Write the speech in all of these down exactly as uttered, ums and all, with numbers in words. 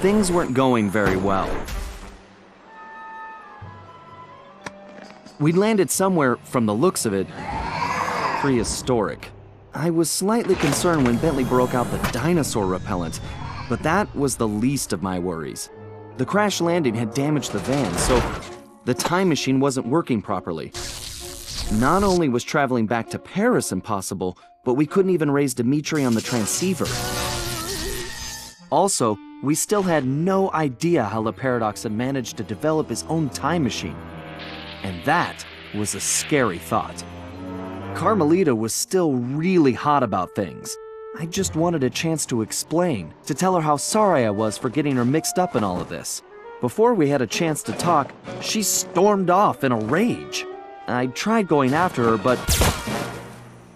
Things weren't going very well. We'd landed somewhere, from the looks of it, prehistoric. I was slightly concerned when Bentley broke out the dinosaur repellent, but that was the least of my worries. The crash landing had damaged the van, so the time machine wasn't working properly. Not only was traveling back to Paris impossible, but we couldn't even raise Dimitri on the transceiver. Also, we still had no idea how Le Paradox had managed to develop his own time machine. And that was a scary thought. Carmelita was still really hot about things. I just wanted a chance to explain, to tell her how sorry I was for getting her mixed up in all of this. Before we had a chance to talk, she stormed off in a rage. I tried going after her, but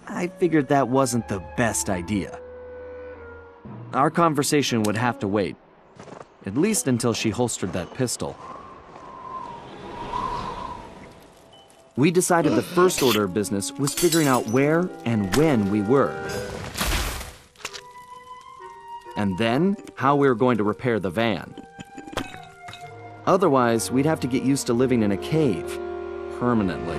I figured that wasn't the best idea. Our conversation would have to wait, at least until she holstered that pistol. We decided the first order of business was figuring out where and when we were. And then, how we were going to repair the van. Otherwise, we'd have to get used to living in a cave, permanently.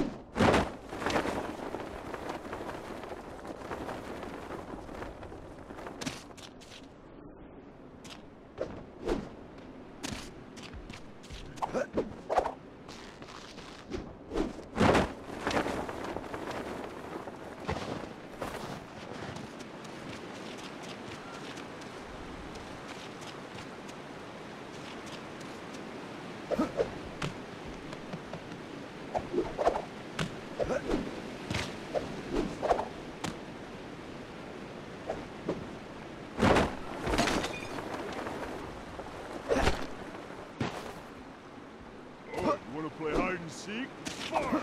seek far.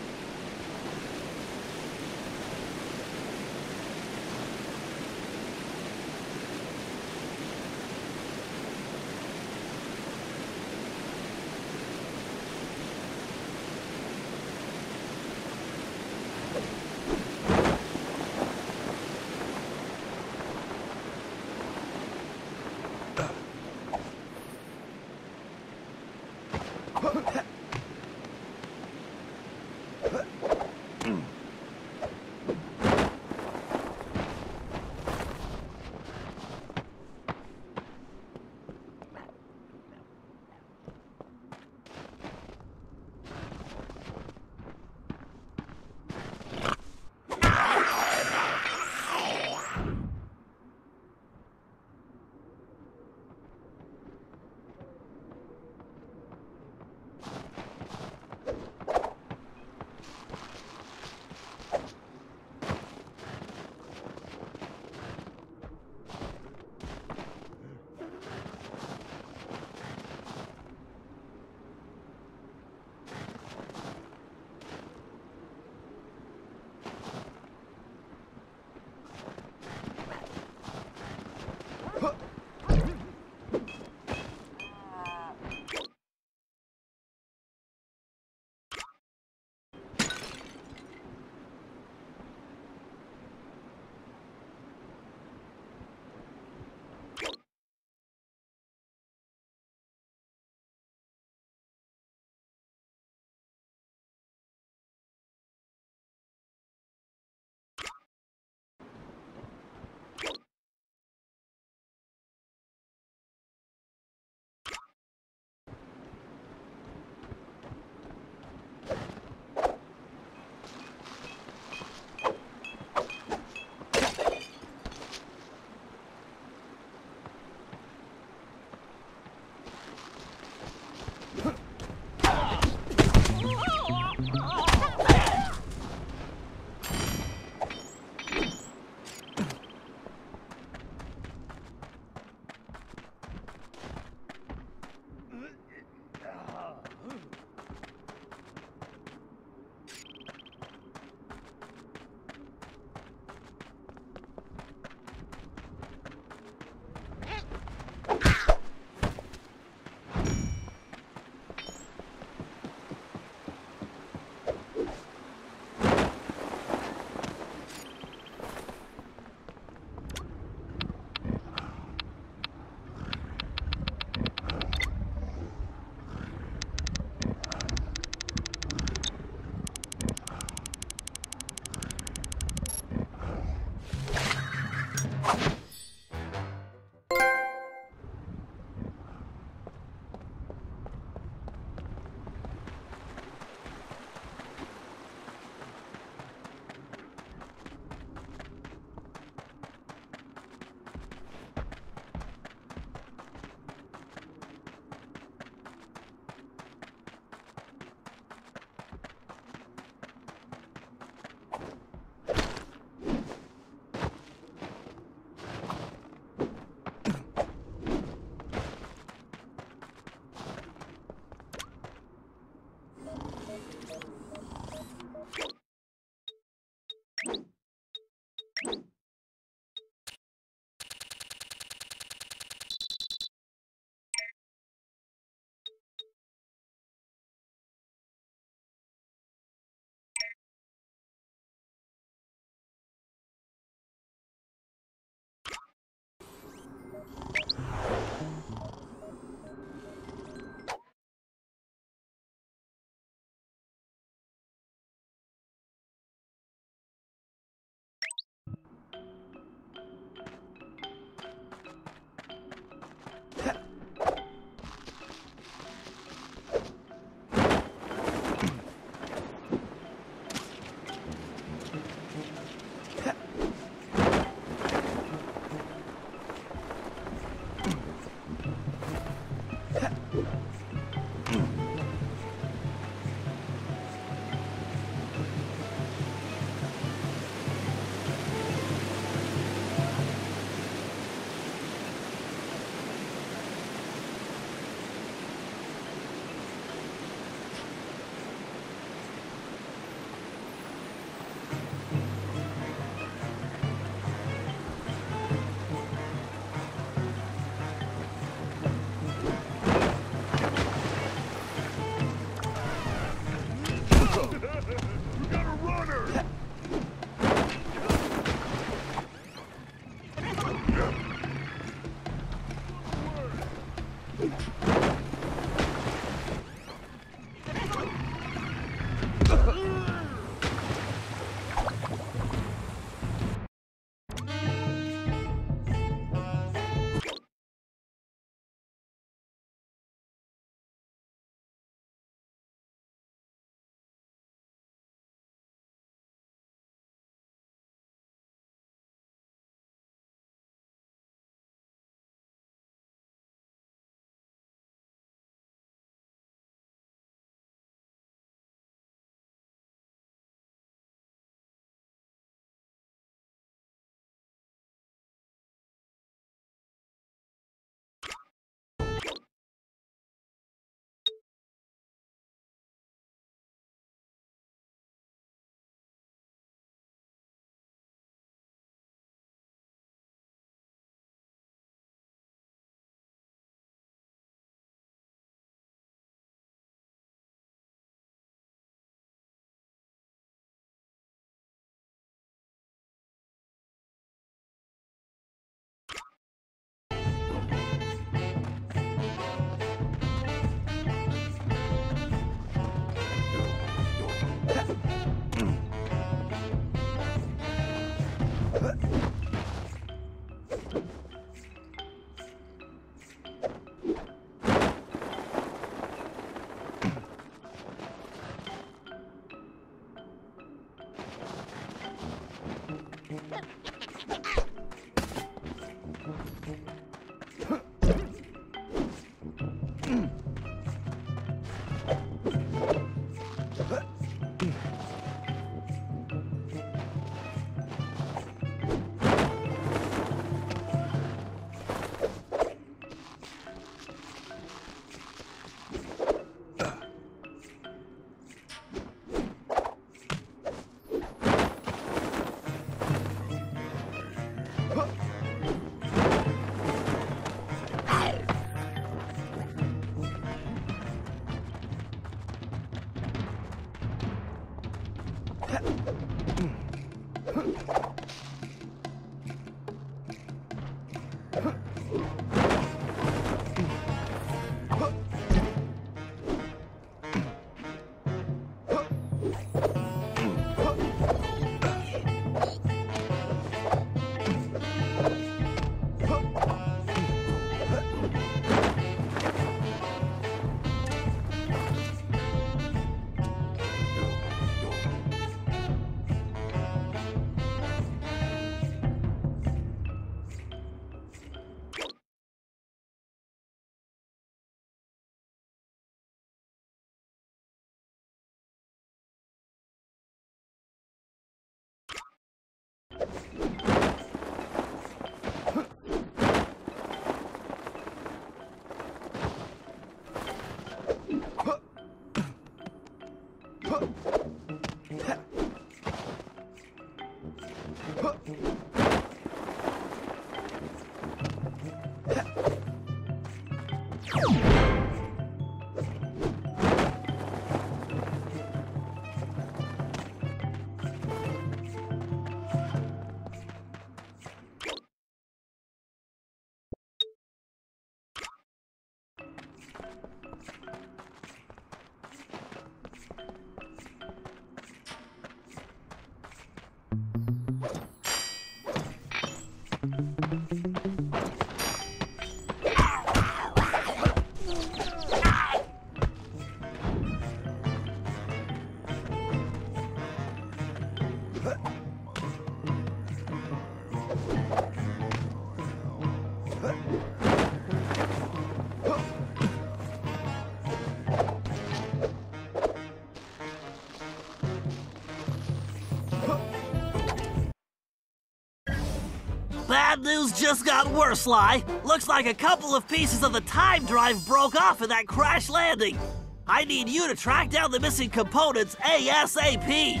Bad news just got worse, Sly. Looks like a couple of pieces of the time drive broke off in that crash landing. I need you to track down the missing components ASAP.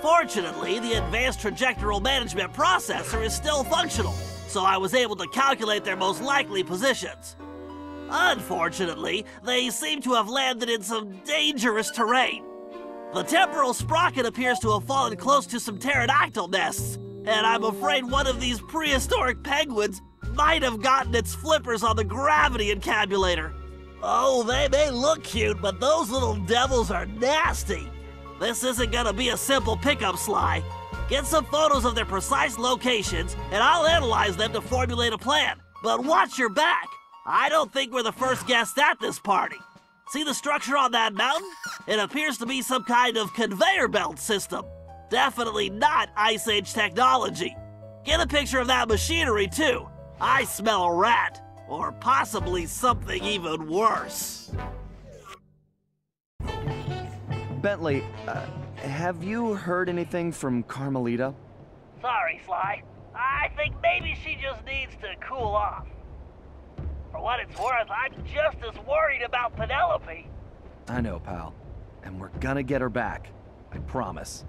Fortunately, the advanced trajectory management processor is still functional, so I was able to calculate their most likely positions. Unfortunately, they seem to have landed in some dangerous terrain. The temporal sprocket appears to have fallen close to some pterodactyl nests, and I'm afraid one of these prehistoric penguins might have gotten its flippers on the gravity encabulator. Oh, they may look cute, but those little devils are nasty. This isn't gonna be a simple pickup, Sly. Get some photos of their precise locations, and I'll analyze them to formulate a plan. But watch your back. I don't think we're the first guests at this party. See the structure on that mountain? It appears to be some kind of conveyor belt system. Definitely not Ice Age technology. Get a picture of that machinery, too. I smell a rat, or possibly something even worse. Bentley, uh, have you heard anything from Carmelita? Sorry, Sly. I think maybe she just needs to cool off. For what it's worth, I'm just as worried about Penelope. I know, pal. And we're gonna get her back. I promise.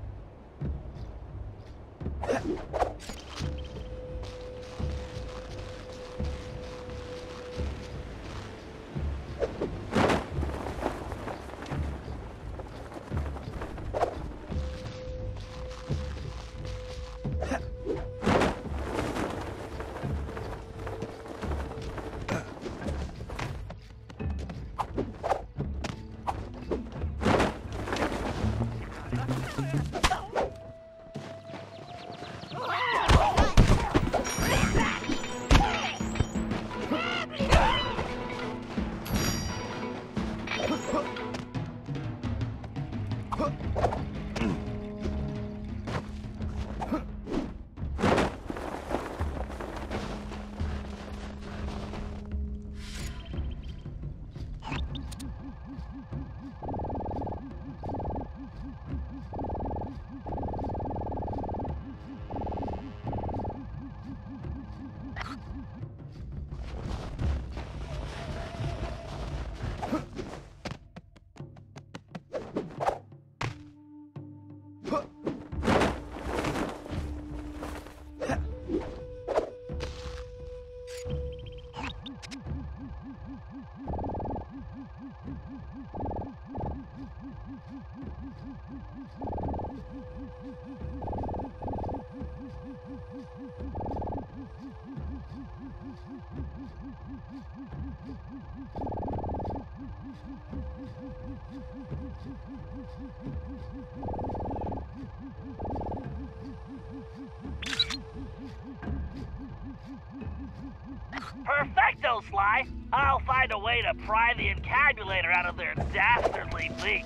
find a way to pry the encabulator out of their dastardly beaks.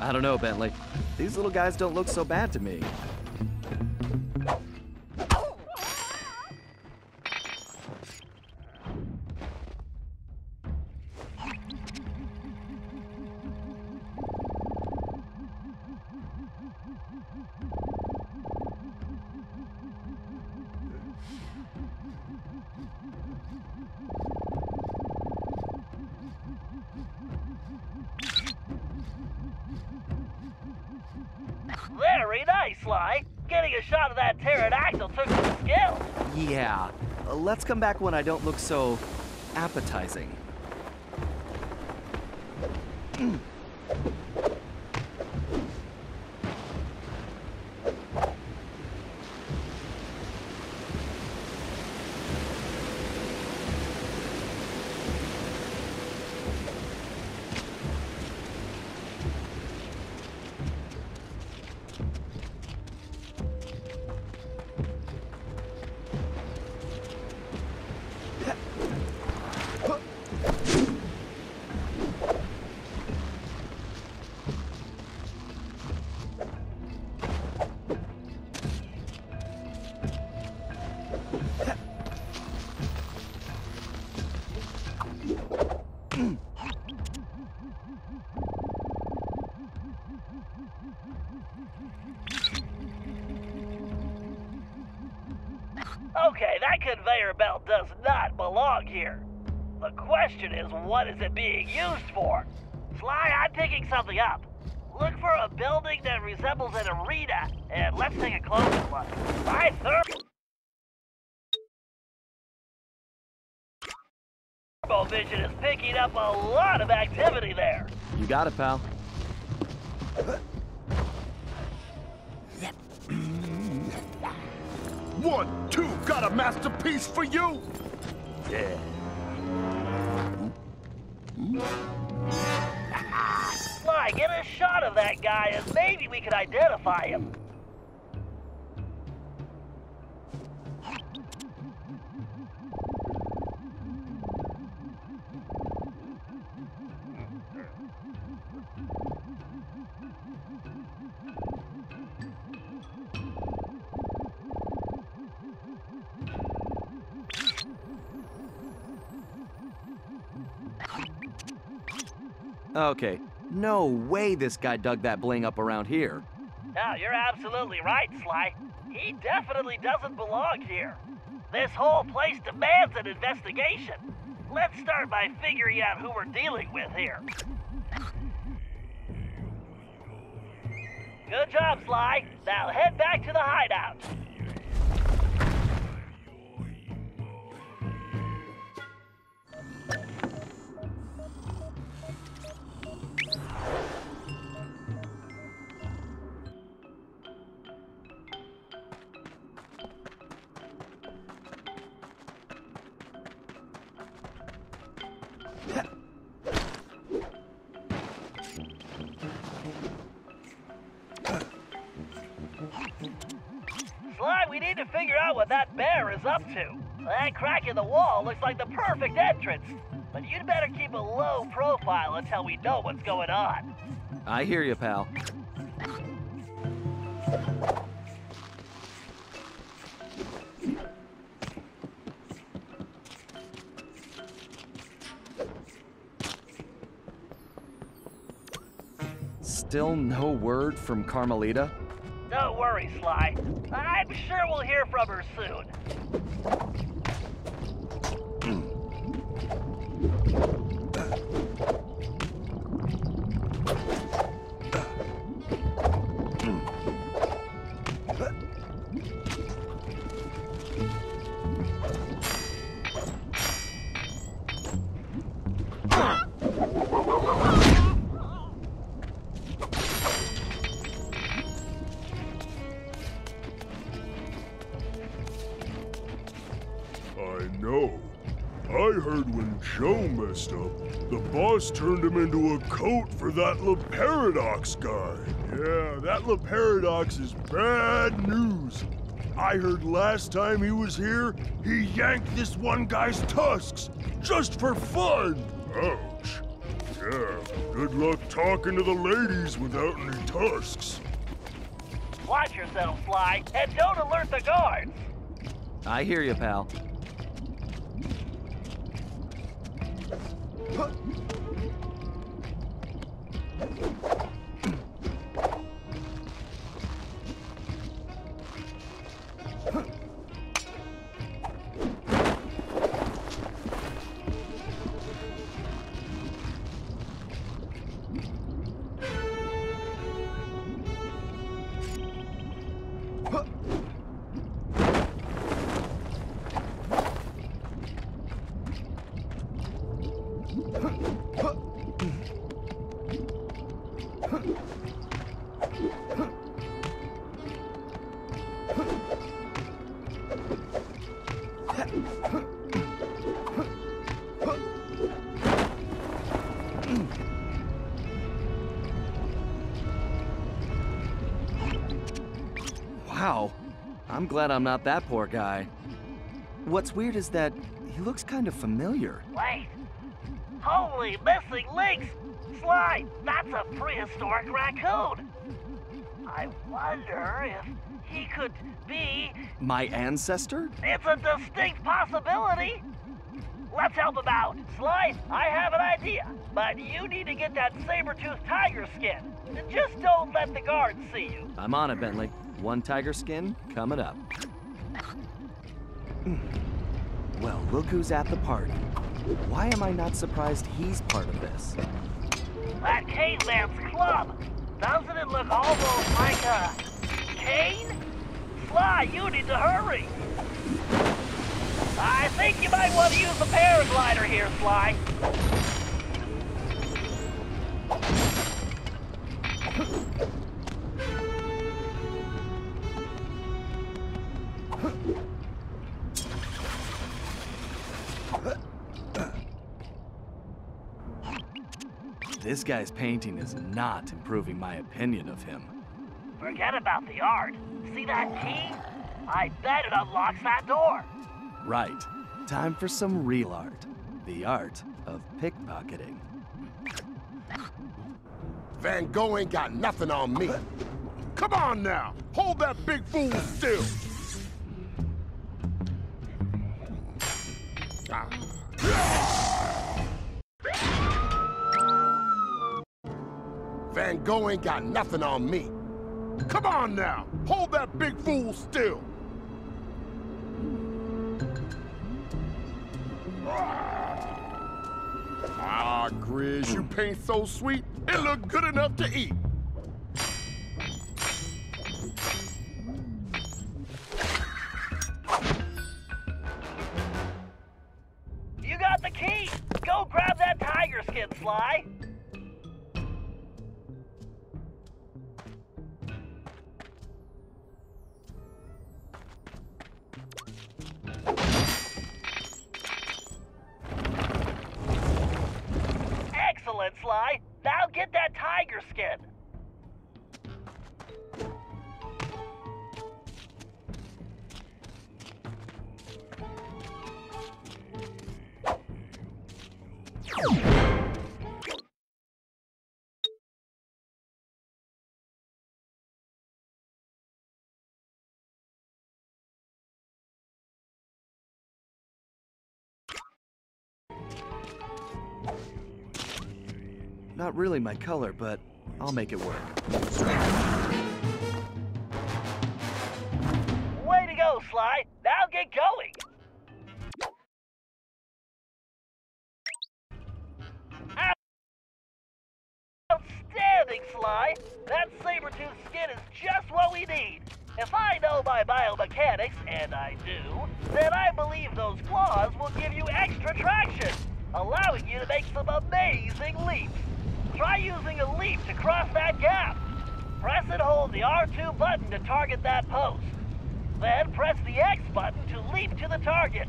I don't know, Bentley. These little guys don't look so bad to me. Very nice, Sly. Getting a shot of that pterodactyl took some skill. Yeah. Uh, let's come back when I don't look so appetizing. Okay, that conveyor belt does not belong here. The question is, what is it being used for? Sly, I'm picking something up. Look for a building that resembles an arena, and let's take a closer look. My thermal vision is picking up a lot of activity there. You got it, pal. One, two, got a masterpiece for you! Yeah. Sly, get a shot of that guy and maybe we can identify him. Okay, no way this guy dug that bling up around here. No, you're absolutely right, Sly. He definitely doesn't belong here. This whole place demands an investigation. Let's start by figuring out who we're dealing with here. Good job, Sly. Now head back to the hideout. To figure out what that bear is up to. That crack in the wall looks like the perfect entrance, but you'd better keep a low profile until we know what's going on. I hear you, pal. Still no word from Carmelita? Don't worry, Sly. I'm sure we'll hear from her soon. Joe messed up. The boss turned him into a coat for that Le Paradox guy. Yeah, that Le Paradox is bad news. I heard last time he was here, he yanked this one guy's tusks, just for fun. Ouch. Yeah, good luck talking to the ladies without any tusks. Watch yourself, Sly, and don't alert the guards. I hear you, pal. I'm glad I'm not that poor guy. What's weird is that he looks kind of familiar. Wait! Holy missing links! Sly, that's a prehistoric raccoon! I wonder if he could be... my ancestor? It's a distinct possibility! Let's help him out! Sly, I have an idea, but you need to get that saber-toothed tiger skin. Just don't let the guards see you. I'm on it, Bentley. One tiger skin coming up. Well, look who's at the party. Why am I not surprised he's part of this? That caveman's club! Doesn't it look almost like a cane? Sly, you need to hurry! I think you might want to use the paraglider here, Sly. This guy's painting is not improving my opinion of him. Forget about the art. See that key? I bet it unlocks that door. Right. Time for some real art. The art of pickpocketing. Van Gogh ain't got nothing on me. Come on now. Hold that big fool still. Van Gogh ain't got nothing on me. Come on now. Hold that big fool still. Ah, Grizz, you paint so sweet, it look good enough to eat. You got the key! Go grab that tiger skin, Sly! Sly. Now get that tiger skin. Not really my color, but I'll make it work. Way to go, Sly! Now get going! Outstanding, Sly! That saber-tooth skin is just what we need! If I know my biomechanics, and I do, then I believe those claws will give you extra traction, allowing you to make some amazing leaps. Try using a leap to cross that gap. Press and hold the R two button to target that post. Then press the X button to leap to the target.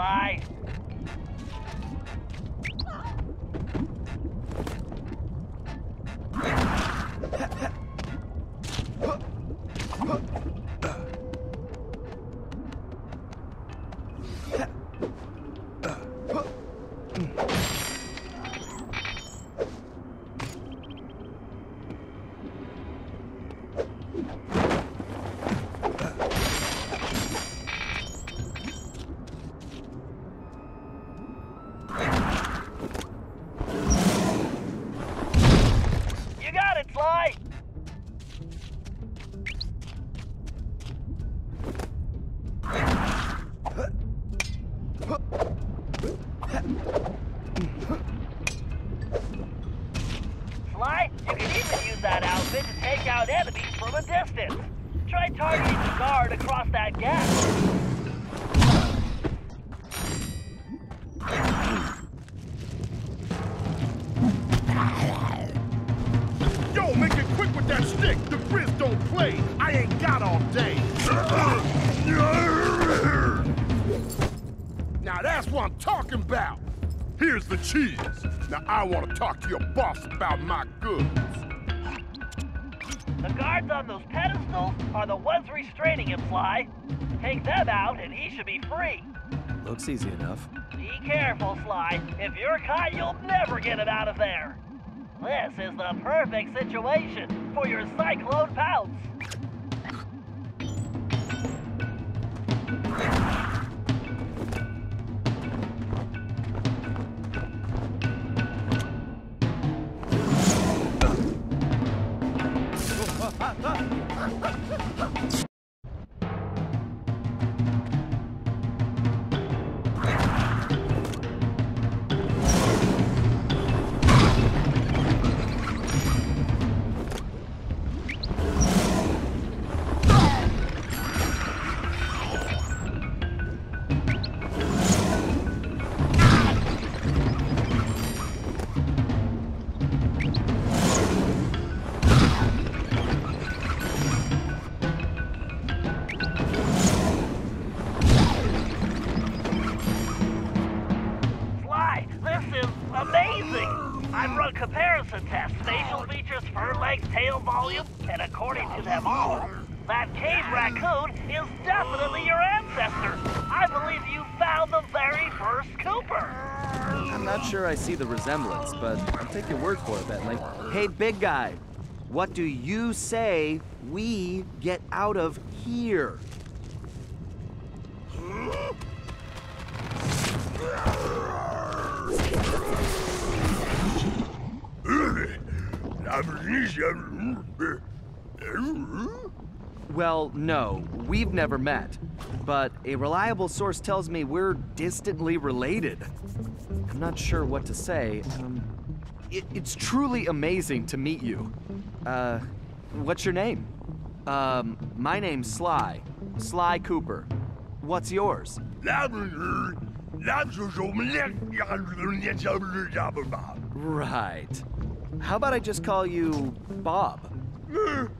Bye. Cheese. Now I want to talk to your boss about my goods. The guards on those pedestals are the ones restraining him, Sly. Take them out and he should be free. Looks easy enough. Be careful, Sly. If you're caught, you'll never get it out of there. This is the perfect situation for your cyclone pounce. I see the resemblance, but I'll take your word for it, Bentley. Hey, big guy, what do you say we get out of here? Well, no, we've never met, but a reliable source tells me we're distantly related. I'm not sure what to say. Um, it, it's truly amazing to meet you. Uh, what's your name? Um, my name's Sly. Sly Cooper. What's yours? Right. How about I just call you Bob? He's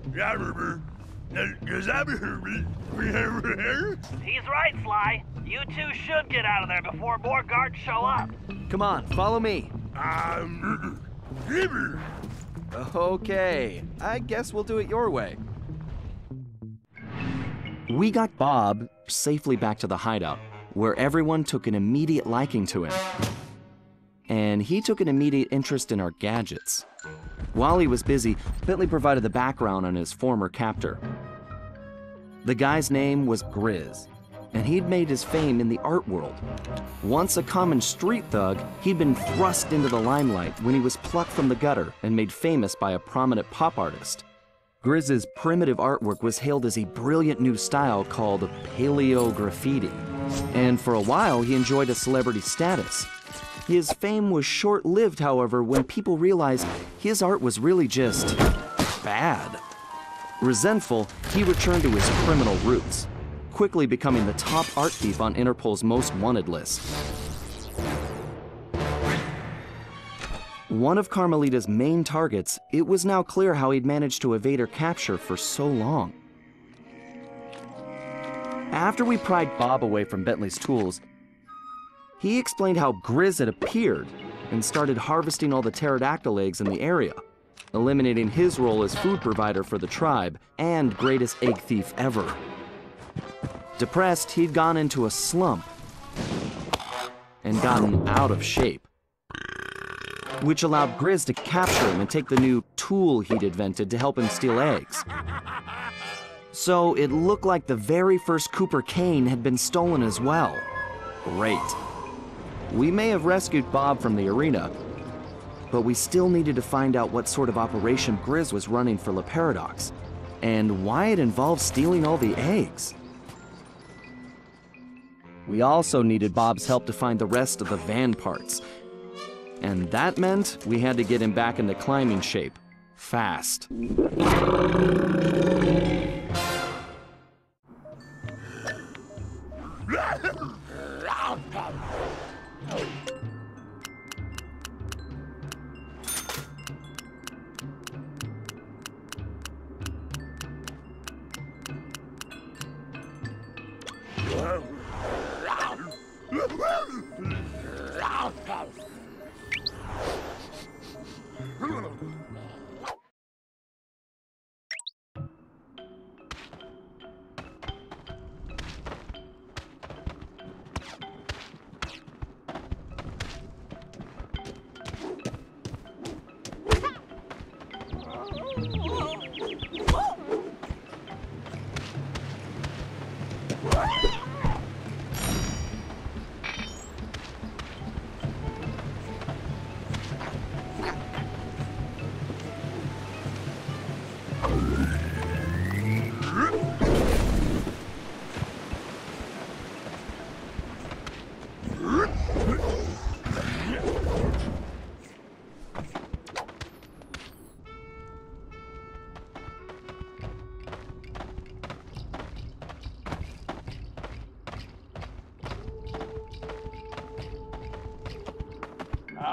right, Sly. You two should get out of there before more guards show up. Come on, follow me. Um, okay, I guess we'll do it your way. We got Bob safely back to the hideout, where everyone took an immediate liking to him. And he took an immediate interest in our gadgets. While he was busy, Bentley provided the background on his former captor. The guy's name was Grizz, and he'd made his fame in the art world. Once a common street thug, he'd been thrust into the limelight when he was plucked from the gutter and made famous by a prominent pop artist. Grizz's primitive artwork was hailed as a brilliant new style called paleo graffiti, and for a while he enjoyed a celebrity status. His fame was short-lived, however, when people realized his art was really just bad. Resentful, he returned to his criminal roots, quickly becoming the top art thief on Interpol's most wanted list. One of Carmelita's main targets, it was now clear how he'd managed to evade her capture for so long. After we pried Bob away from Bentley's tools, He explained how Grizz had appeared and started harvesting all the pterodactyl eggs in the area, eliminating his role as food provider for the tribe and greatest egg thief ever. Depressed, he'd gone into a slump and gotten out of shape, which allowed Grizz to capture him and take the new tool he'd invented to help him steal eggs. So it looked like the very first Cooper cane had been stolen as well. Great. We may have rescued Bob from the arena, but we still needed to find out what sort of operation Grizz was running for Le Paradox, and why it involved stealing all the eggs. We also needed Bob's help to find the rest of the van parts, and that meant we had to get him back into climbing shape, fast.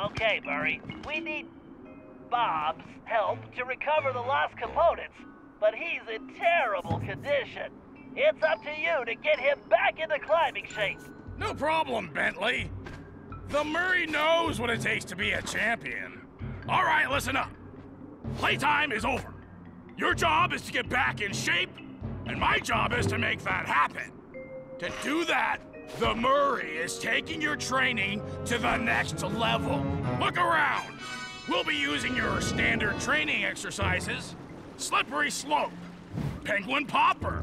Okay, Murray, we need Bob's help to recover the lost components, but he's in terrible condition. It's up to you to get him back into climbing shape. No problem, Bentley. The Murray knows what it takes to be a champion. All right, listen up. Playtime is over. Your job is to get back in shape, and my job is to make that happen. To do that, the Murray is taking your training to the next level. Look around. We'll be using your standard training exercises: slippery slope, penguin popper,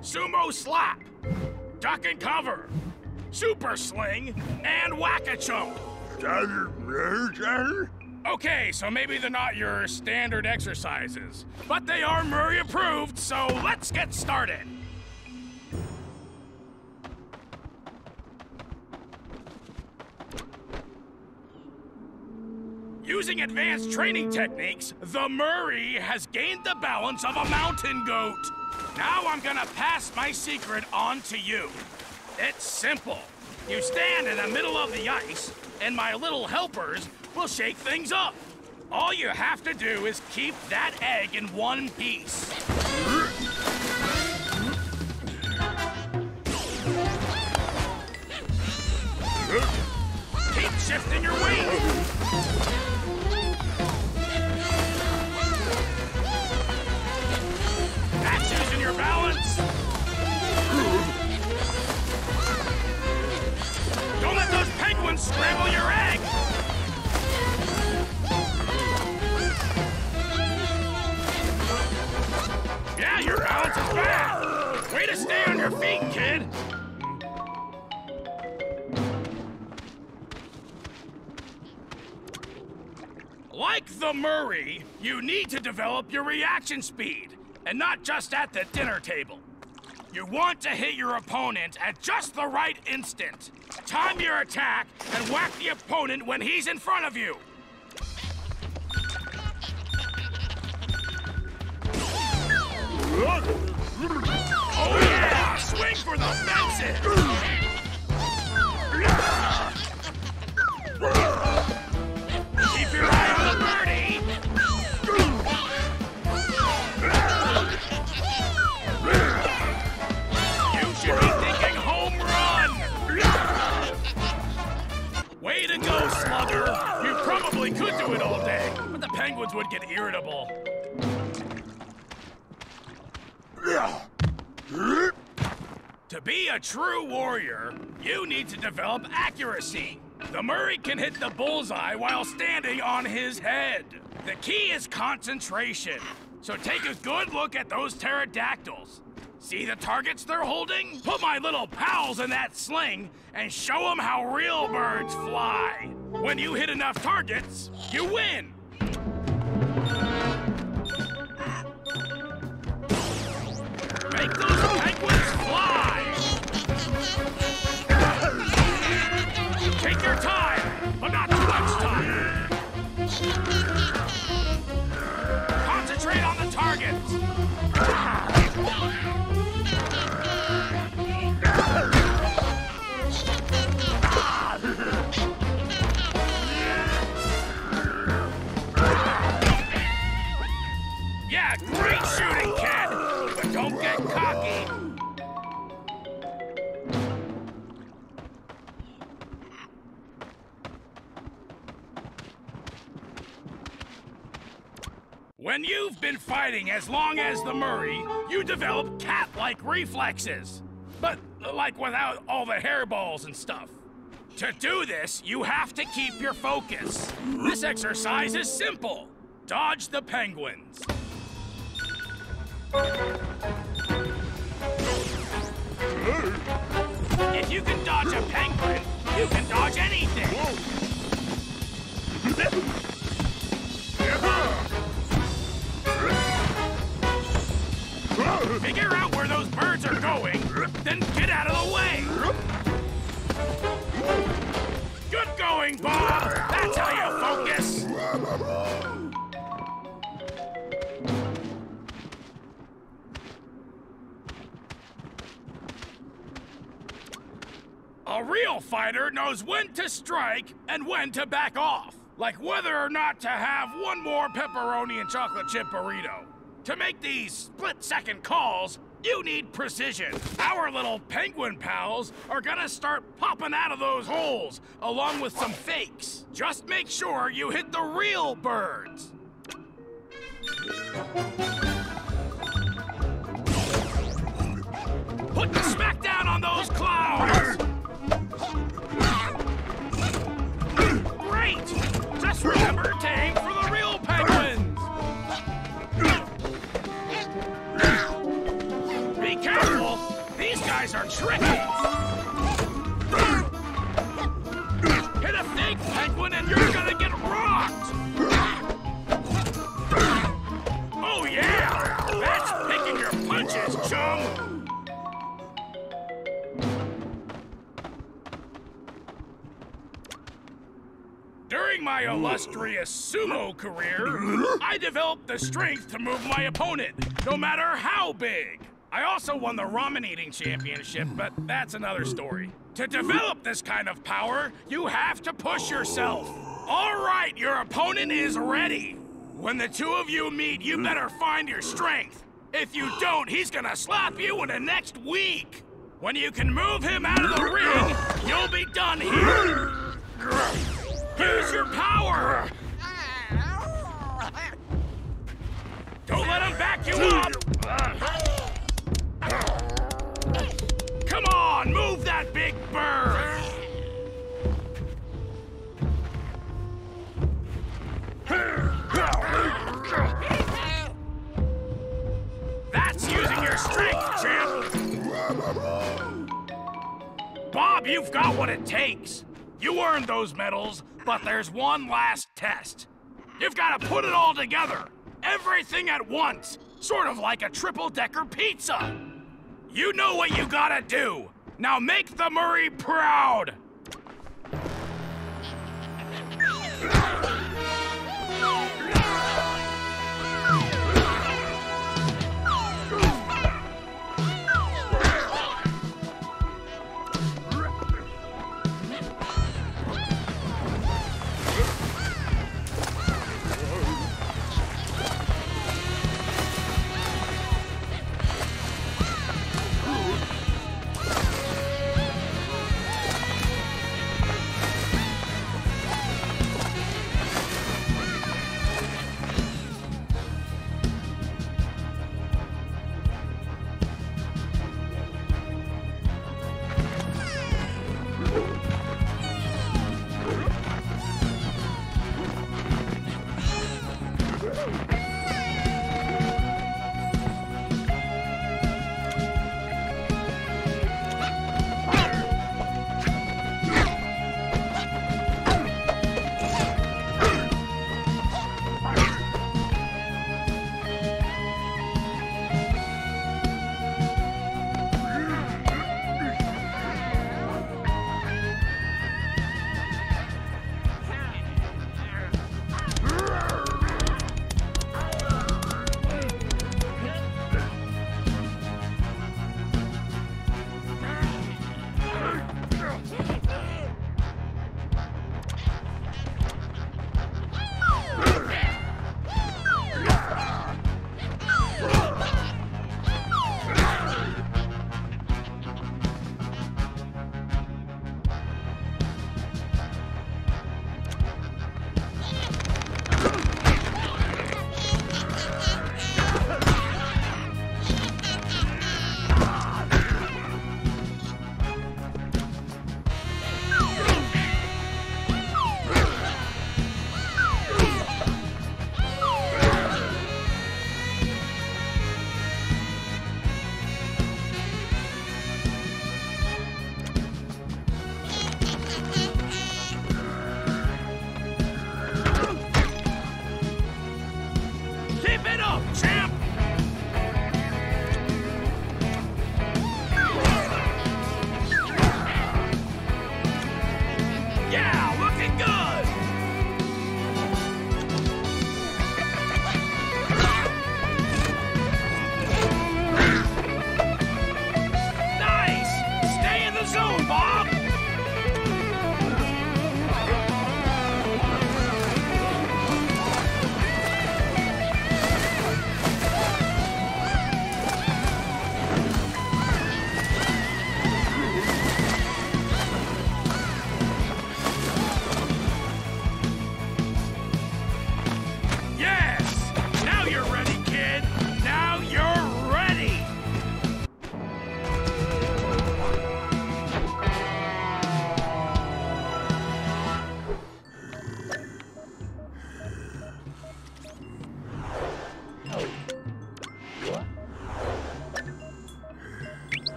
sumo slap, duck and cover, super sling, and whack-a-chump. Okay, so maybe they're not your standard exercises, but they are Murray approved, so let's get started. Using advanced training techniques, the Murray has gained the balance of a mountain goat. Now I'm gonna pass my secret on to you. It's simple. You stand in the middle of the ice, and my little helpers will shake things up. All you have to do is keep that egg in one piece. Keep shifting your weight. Your balance. Don't let those penguins scramble your egg. Yeah, your balance is bad. Way to stay on your feet, kid. Like the Murray, you need to develop your reaction speed. And not just at the dinner table. You want to hit your opponent at just the right instant. Time your attack and whack the opponent when he's in front of you. Oh yeah! Swing for the fences! Keep your eye on the birdie! You should be thinking home run! probably could do it all day, but the penguins would get irritable. To be a true warrior, you need to develop accuracy. The Murray can hit the bullseye while standing on his head. The key is concentration. So take a good look at those pterodactyls. See the targets they're holding? Put my little pals in that sling and show them how real birds fly. When you hit enough targets, you win. Make those penguins fly! Take your time, but not too much time. Concentrate on the targets. Yeah, great shooting, kid, but don't get cocky. When you've been fighting as long as the Murray, you develop cat-like reflexes. But, like, without all the hairballs and stuff. To do this, you have to keep your focus. This exercise is simple. Dodge the penguins. If you can dodge a penguin, you can dodge anything. Figure out where those birds are going, then get out of the way! Good going, Bob! That's how you focus! A real fighter knows when to strike and when to back off. Like whether or not to have one more pepperoni and chocolate chip burrito. To make these split-second calls, you need precision. Our little penguin pals are gonna start popping out of those holes, along with some fakes. Just make sure you hit the real birds. Put the smack down on those clouds! Great! Just remember to aim for the real penguin! Be careful! These guys are tricky! Hit a fake penguin and you're gonna get rocked! Oh yeah! That's picking your punches, chum! During my illustrious sumo career, I developed the strength to move my opponent, no matter how big! I also won the ramen eating championship, but that's another story. To develop this kind of power, you have to push yourself. All right, your opponent is ready. When the two of you meet, you better find your strength. If you don't, he's gonna slap you in the next week. When you can move him out of the ring, you'll be done here. Use your power. Don't let him back you up. Come on, move that big bird! That's using your strength, champ! Bob, you've got what it takes. You earned those medals, but there's one last test. You've got to put it all together. Everything at once. Sort of like a triple-decker pizza. You know what you gotta do! Now make the Murray proud!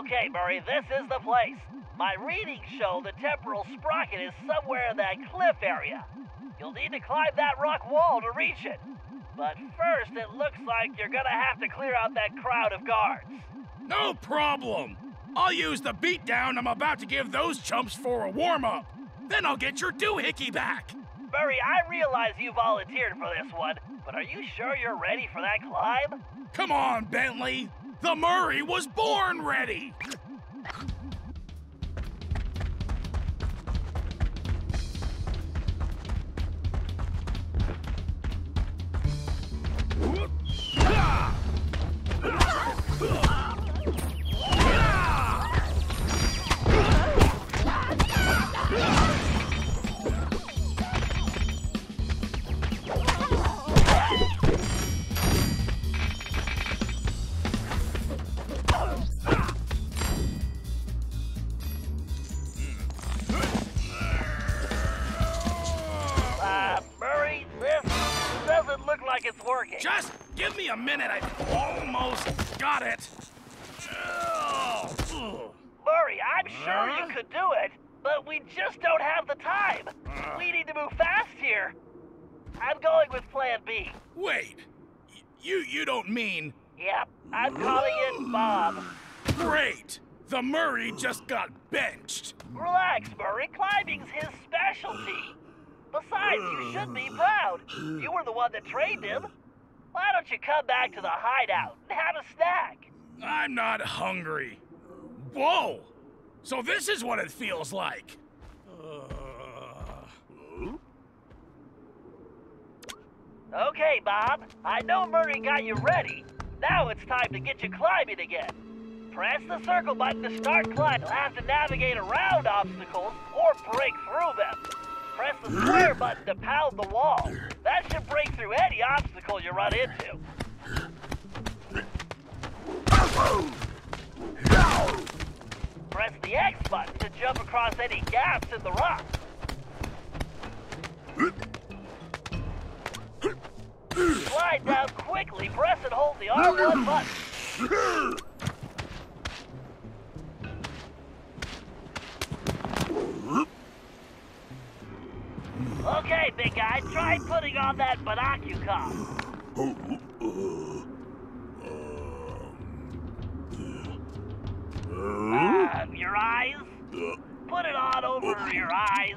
Okay, Murray, this is the place. My readings show the temporal sprocket is somewhere in that cliff area. You'll need to climb that rock wall to reach it. But first, it looks like you're gonna have to clear out that crowd of guards. No problem! I'll use the beatdown I'm about to give those chumps for a warm-up. Then I'll get your doohickey back! Murray, I realize you volunteered for this one, but are you sure you're ready for that climb? Come on, Bentley! The Murray was born ready! Just give me a minute. I almost got it. Murray, I'm sure huh? you could do it, but we just don't have the time. Uh. We need to move fast here. I'm going with Plan B. Wait. Y you you don't mean... Yep, I'm calling it Bob. Great. The Murray just got benched. Relax, Murray. Climbing's his specialty. Besides, you should be proud. You were the one that trained him. Why don't you come back to the hideout and have a snack? I'm not hungry. Whoa! So this is what it feels like. Uh... Okay, Bob. I know Murray got you ready. Now it's time to get you climbing again. Press the circle button to start climbing. You'll have to navigate around obstacles or break through them. Press the square button to pound the wall. That should break through any obstacle you run into. Press the X button to jump across any gaps in the rock. Slide down quickly, press and hold the R one button. Okay, big guy, try putting on that binocular. Oh, uh, um, uh, your eyes? Uh, Put it on over uh, your eyes.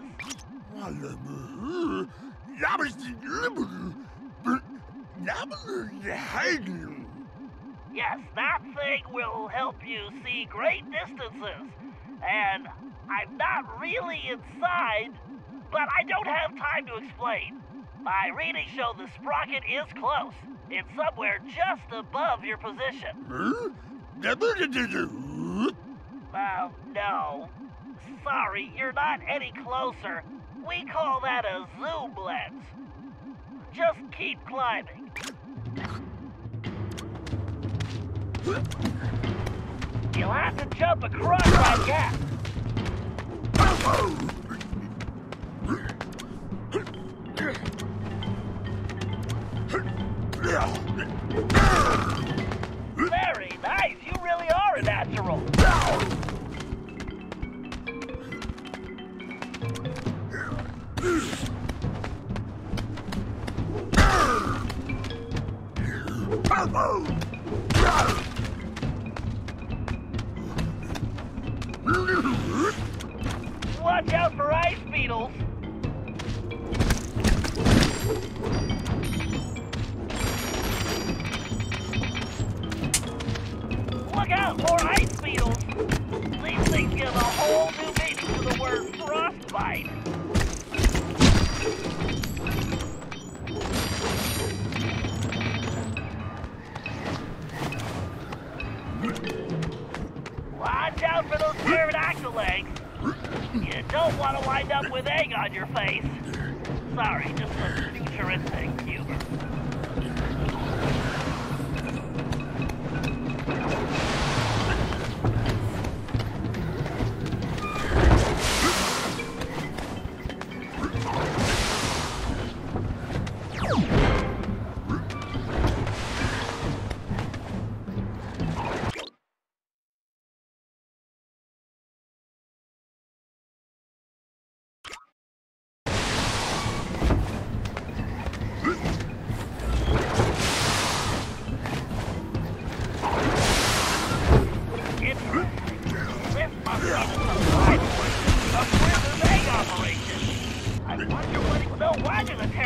Yes, that thing will help you see great distances. And I'm not really inside, but I don't have time to explain. My readings show the sprocket is close. It's somewhere just above your position. Well, no. Sorry, you're not any closer. We call that a zoom lens. Just keep climbing. You'll have to jump across that gap. Very nice, you really are a natural. Watch out for ice beetles. Look out for ice beetles! These things give a whole new meaning to the word frostbite. Watch out for those pterodactyl eggs. You don't want to wind up with egg on your face. Sorry, just a futuristic humor.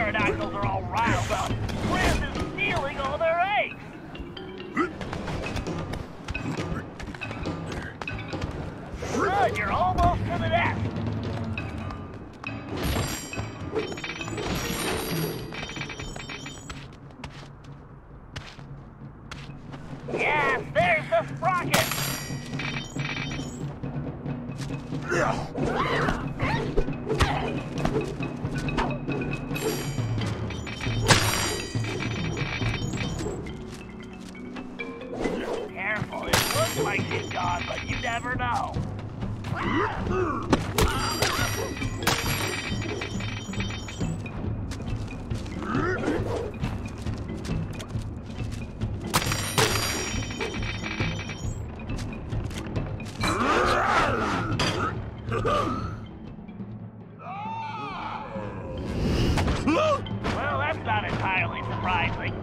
pterodactyls are all riled up. Grizz is stealing all their eggs. Good, you're almost to the deck. Yes, there's the sprocket. Careful, it looks like she's gone, but you never know. Well, that's not entirely surprising.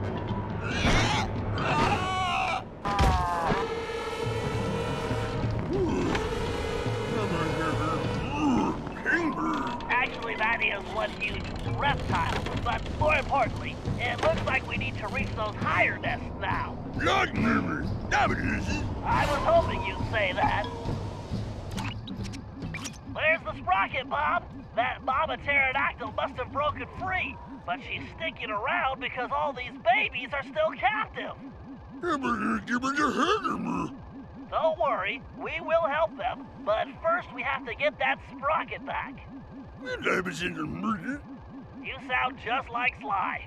Actually, that is one huge reptile, but more importantly, it looks like we need to reach those higher nests now. Blood murmurs, that is it. I was hoping you'd say that. There's the sprocket, Bob. That mama pterodactyl must have broken free, but she's sticking around because all these babies are still captive. Don't worry, we will help them, but first we have to get that sprocket back. You sound just like Sly.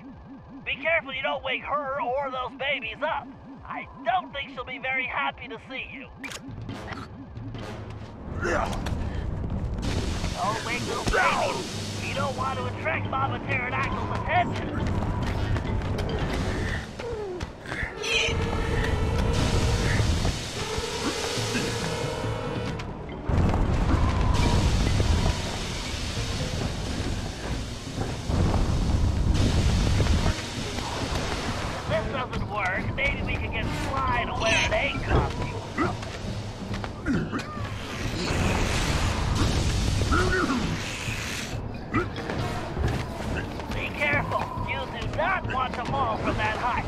Be careful you don't wake her or those babies up. I don't think she'll be very happy to see you. Don't wake those babies. You don't want to attract Mama Pterodactyl's attention. If this doesn't work, maybe we can get Sly to wear an egg costume. Be careful. You do not want to fall from that height.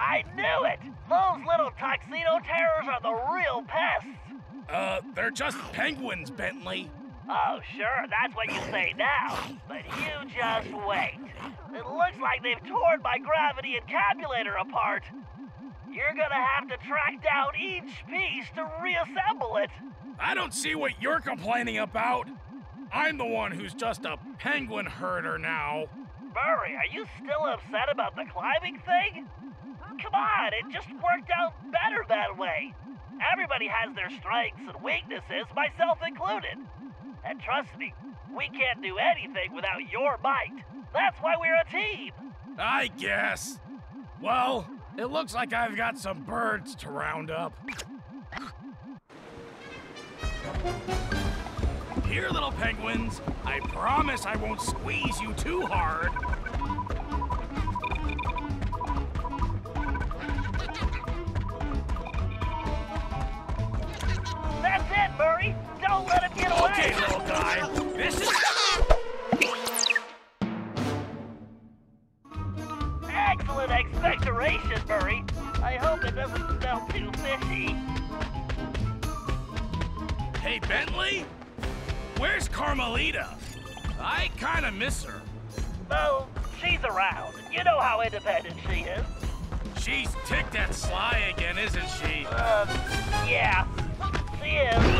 I knew it! Those little tuxedo terrors are the real pests! Uh, they're just penguins, Bentley. Oh, sure, that's what you say now. But you just wait. It looks like they've torn my gravity encapsulator apart. You're gonna have to track down each piece to reassemble it. I don't see what you're complaining about. I'm the one who's just a penguin herder now. Murray, are you still upset about the climbing thing? Come on, it just worked out better that way. Everybody has their strengths and weaknesses, myself included. And trust me, we can't do anything without your might. That's why we're a team. I guess. Well, it looks like I've got some birds to round up. Here, little penguins, I promise I won't squeeze you too hard. That's it, Murray! Don't let him get away! Okay, little guy, this is... Excellent expectoration, Murray! I hope it doesn't smell too fishy. Hey, Bentley? Where's Carmelita? I kind of miss her. Oh, she's around. You know how independent she is. She's ticked at Sly again, isn't she? Uh, yeah, she is.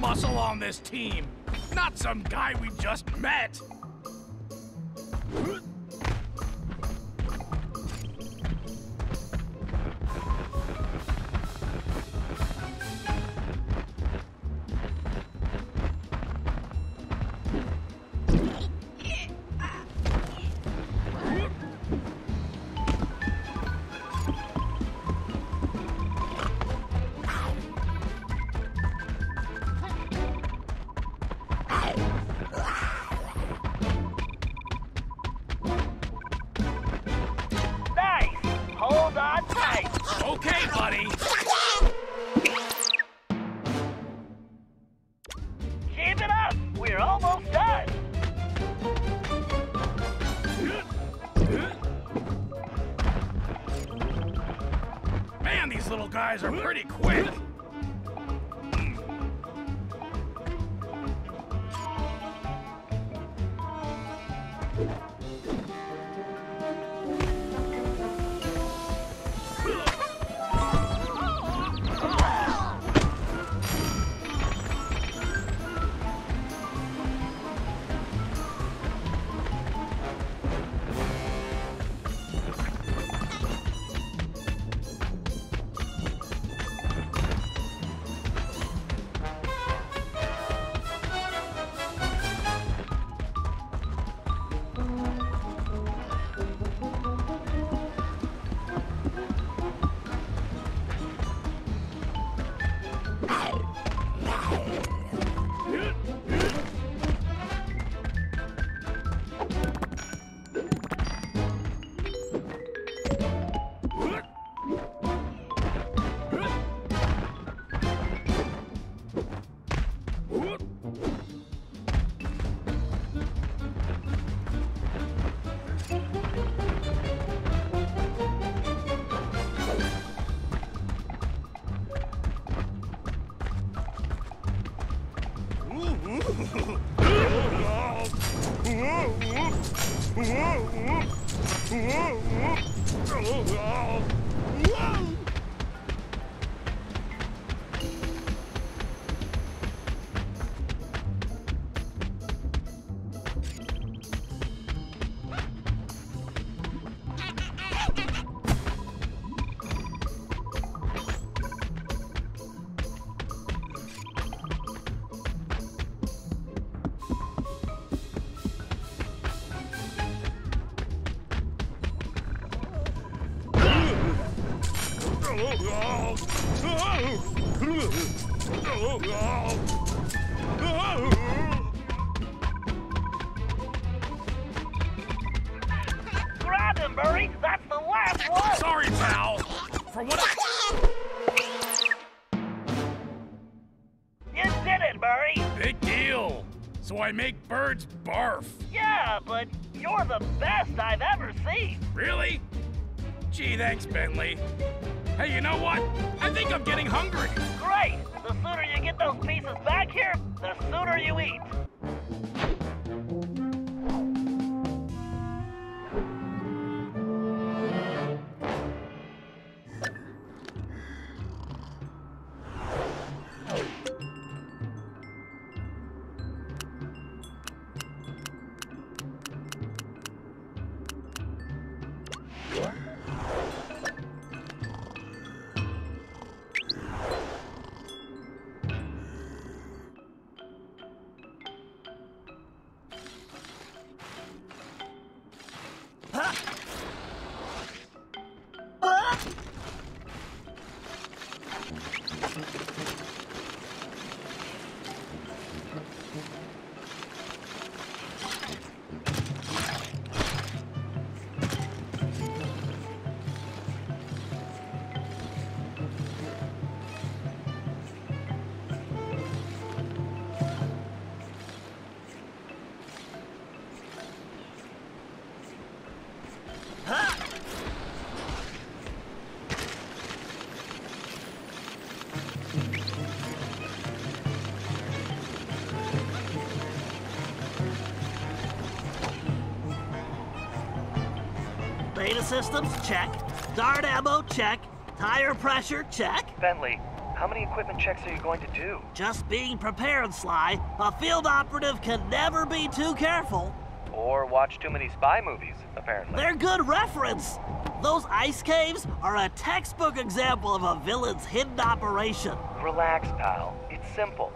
muscle on this team, not some guy we just met. Are pretty quick. Grab him, Murray! That's the last one! Sorry, pal! For what I... You did it, Murray! Big deal! So I make birds barf! Yeah, but you're the best I've ever seen! Really? Gee, thanks, Bentley. Hey, you know what? I think I'm getting hungry. Great! The sooner you get those pieces back here, the sooner you eat. Data systems, check. Dart ammo, check. Tire pressure, check. Bentley, How many equipment checks are you going to do? Just being prepared, Sly. A field operative can never be too careful. Or watch too many spy movies, apparently. They're good reference. Those ice caves are a textbook example of a villain's hidden operation. Relax, pal. It's simple.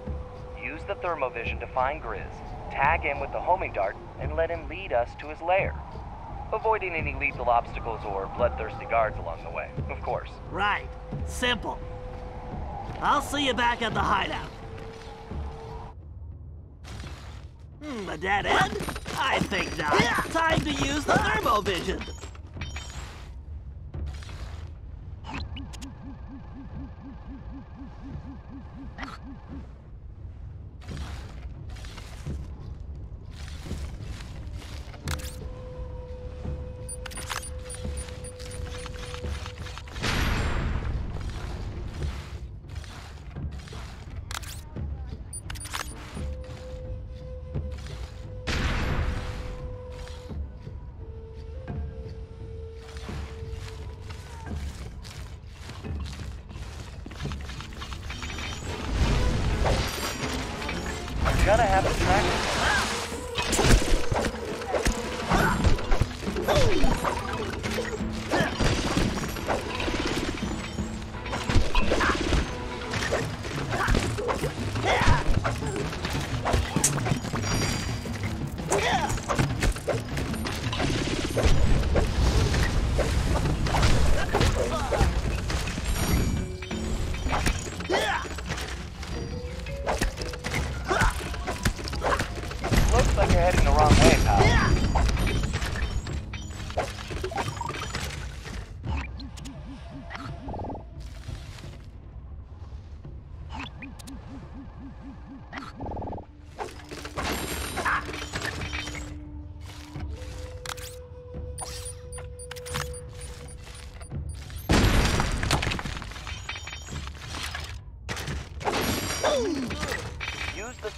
Use the thermovision to find Grizz, tag him with the homing dart, and let him lead us to his lair. Avoiding any lethal obstacles or bloodthirsty guards along the way, of course. Right. Simple. I'll see you back at the hideout. Hmm, a dead end? I think not. Yeah. Time to use the thermovision. Gotta have a track.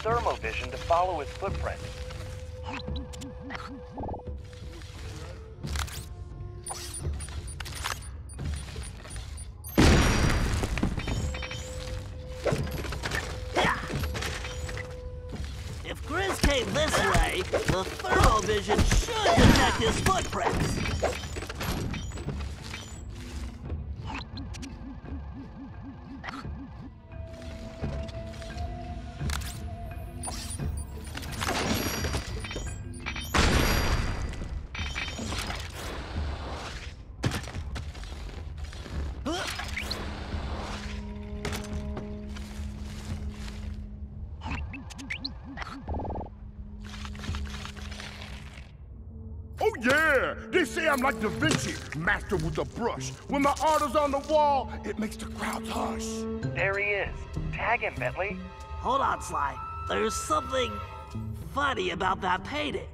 Thermovision to follow his footprint. If Grizz came this way, the thermovision should detect his footprints. Yeah, they say I'm like Da Vinci, master with a brush. When my art is on the wall, it makes the crowds hush. There he is. Tag him, Bentley. Hold on, Sly. There's something funny about that painting.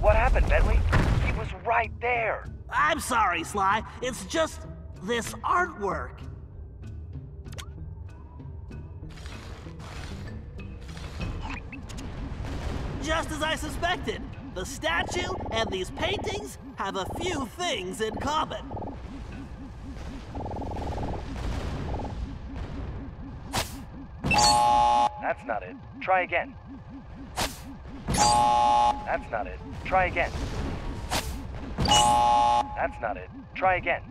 What happened, Bentley? He was right there. I'm sorry, Sly. It's just this artwork. Just as I suspected, the statue and these paintings have a few things in common. That's not it. Try again. That's not it. Try again. That's not it. Try again.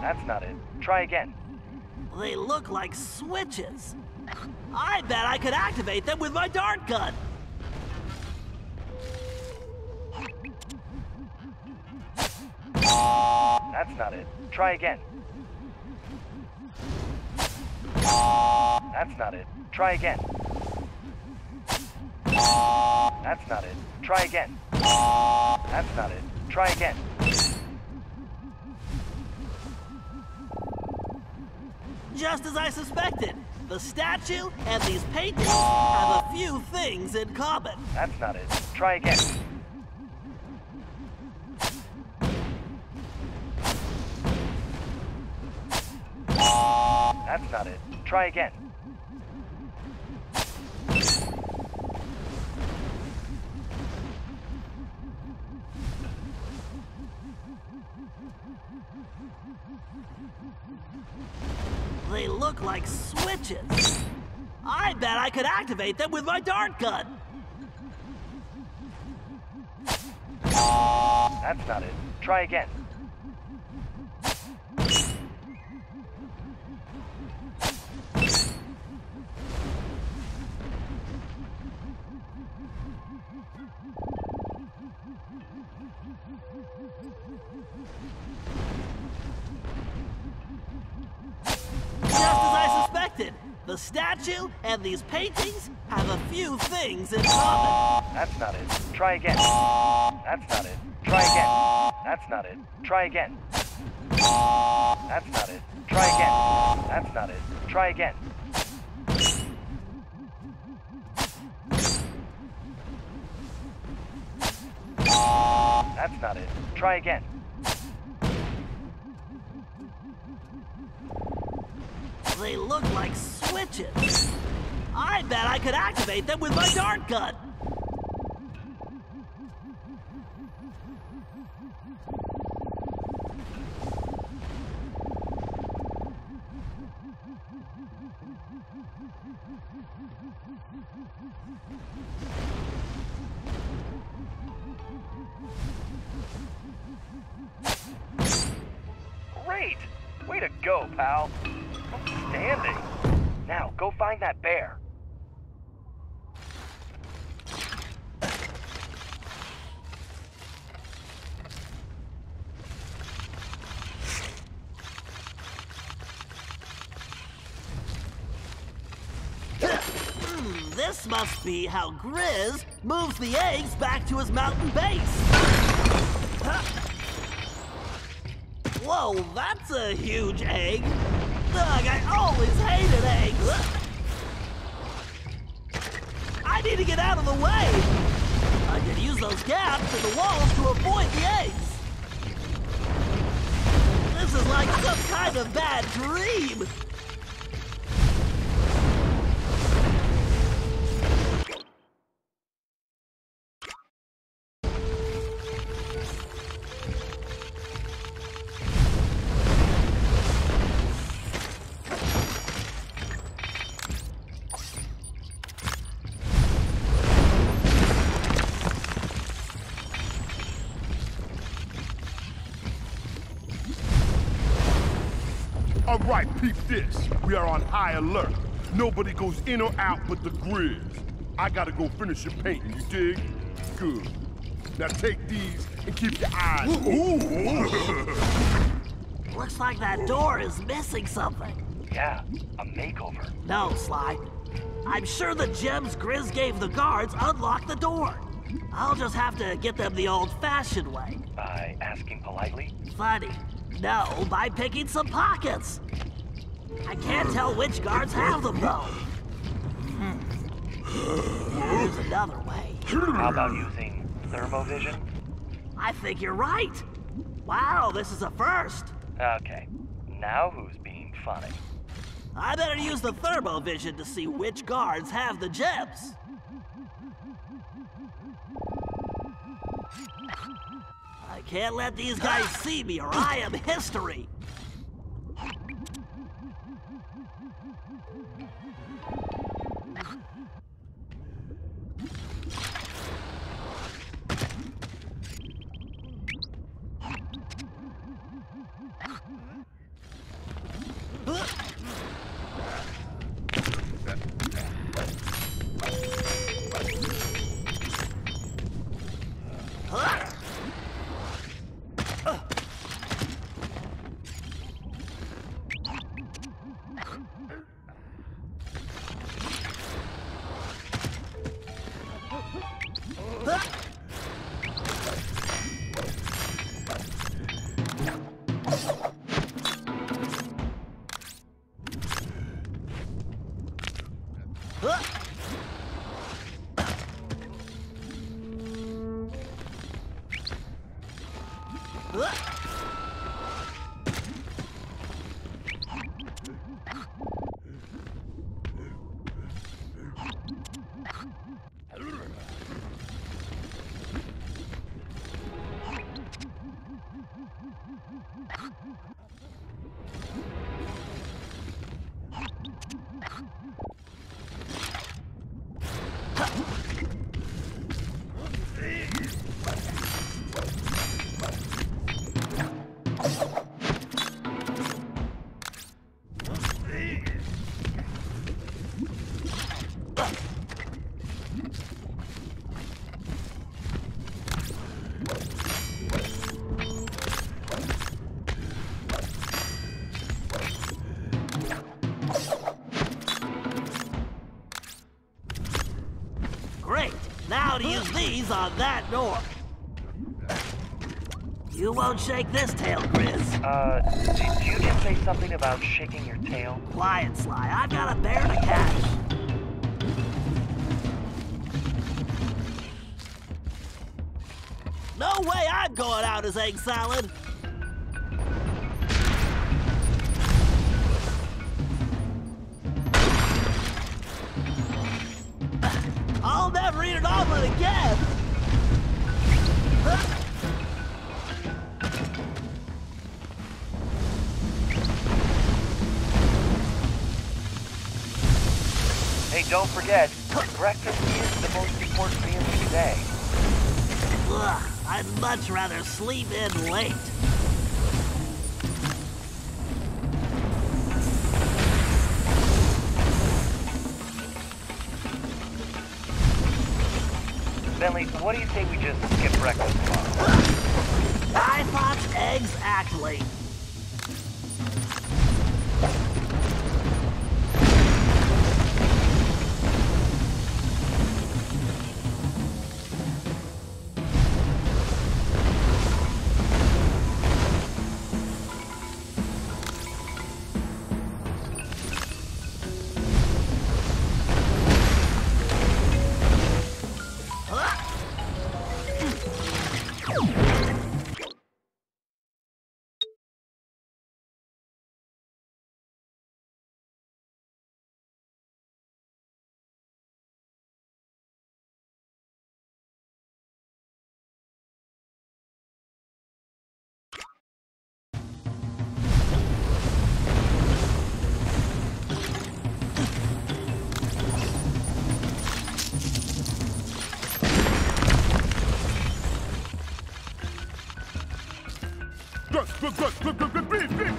That's not it. Try again. They look like switches. I bet I could activate them with my dart gun. That's not it. Try again. That's not it. Try again. That's not it. Try again. That's not it. Try again. Just as I suspected, the statue and these paintings have a few things in common. That's not it. Try again. That's not it. Try again. They look like switches. I bet I could activate them with my dart gun. That's not it. Try again. The statue and these paintings have a few things in common. That's not it. Try again. That's not it. Try again. That's not it. Try again. That's not it. Try again. That's not it. Try again. That's not it. Try again. They look like switches. I bet I could activate them with my dart gun. Great! Way to go, pal. Standing. Now, go find that bear. This must be how Grizz moves the eggs back to his mountain base. Whoa, that's a huge egg. Ugh, I always hated eggs. Ugh. I need to get out of the way. I can use those gaps in the walls to avoid the eggs. This is like some kind of bad dream. Alright, peep this. We are on high alert. Nobody goes in or out but the Grizz. I gotta go finish your painting, you dig? Good. Now take these and keep your eyes open. Looks like that door is missing something. Yeah, a makeover. No, Sly. I'm sure the gems Grizz gave the guards unlock the door. I'll just have to get them the old-fashioned way. By asking politely? Funny. No, by picking some pockets. I can't tell which guards have them, though. There's another way. How about using thermovision? I think you're right. Wow, this is a first. Okay, now who's being funny? I better use the thermovision to see which guards have the gems. I can't let these guys see me, or I am history. to use these on that door. You won't shake this tail, Grizz. Uh, did you just say something about shaking your tail? Quiet, Sly. I've got a bear to catch. No way I'm going out as egg salad. I'll never eat an omelet again! Hey, don't forget, breakfast is the most important meal of the day. Ugh, I'd much rather sleep in late. Bentley, what do you say we just skip breakfast tomorrow? I thought eggs actually.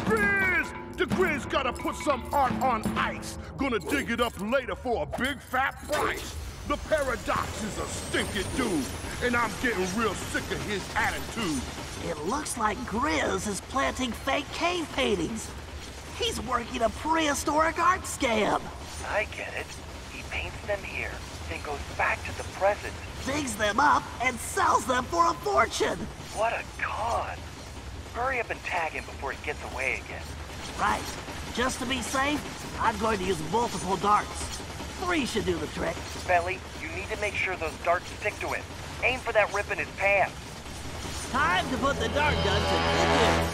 Grizz! The Grizz gotta put some art on ice. Gonna dig it up later for a big fat price. The Paradox is a stinking dude, and I'm getting real sick of his attitude. It looks like Grizz is planting fake cave paintings. He's working a prehistoric art scam. I get it. He paints them here, then goes back to the present. Digs them up and sells them for a fortune. What a con. Hurry up and tag him before he gets away again. Right. Just to be safe, I'm going to use multiple darts. Three should do the trick. Bentley, you need to make sure those darts stick to him. Aim for that rip in his pants. Time to put the dart gun to him.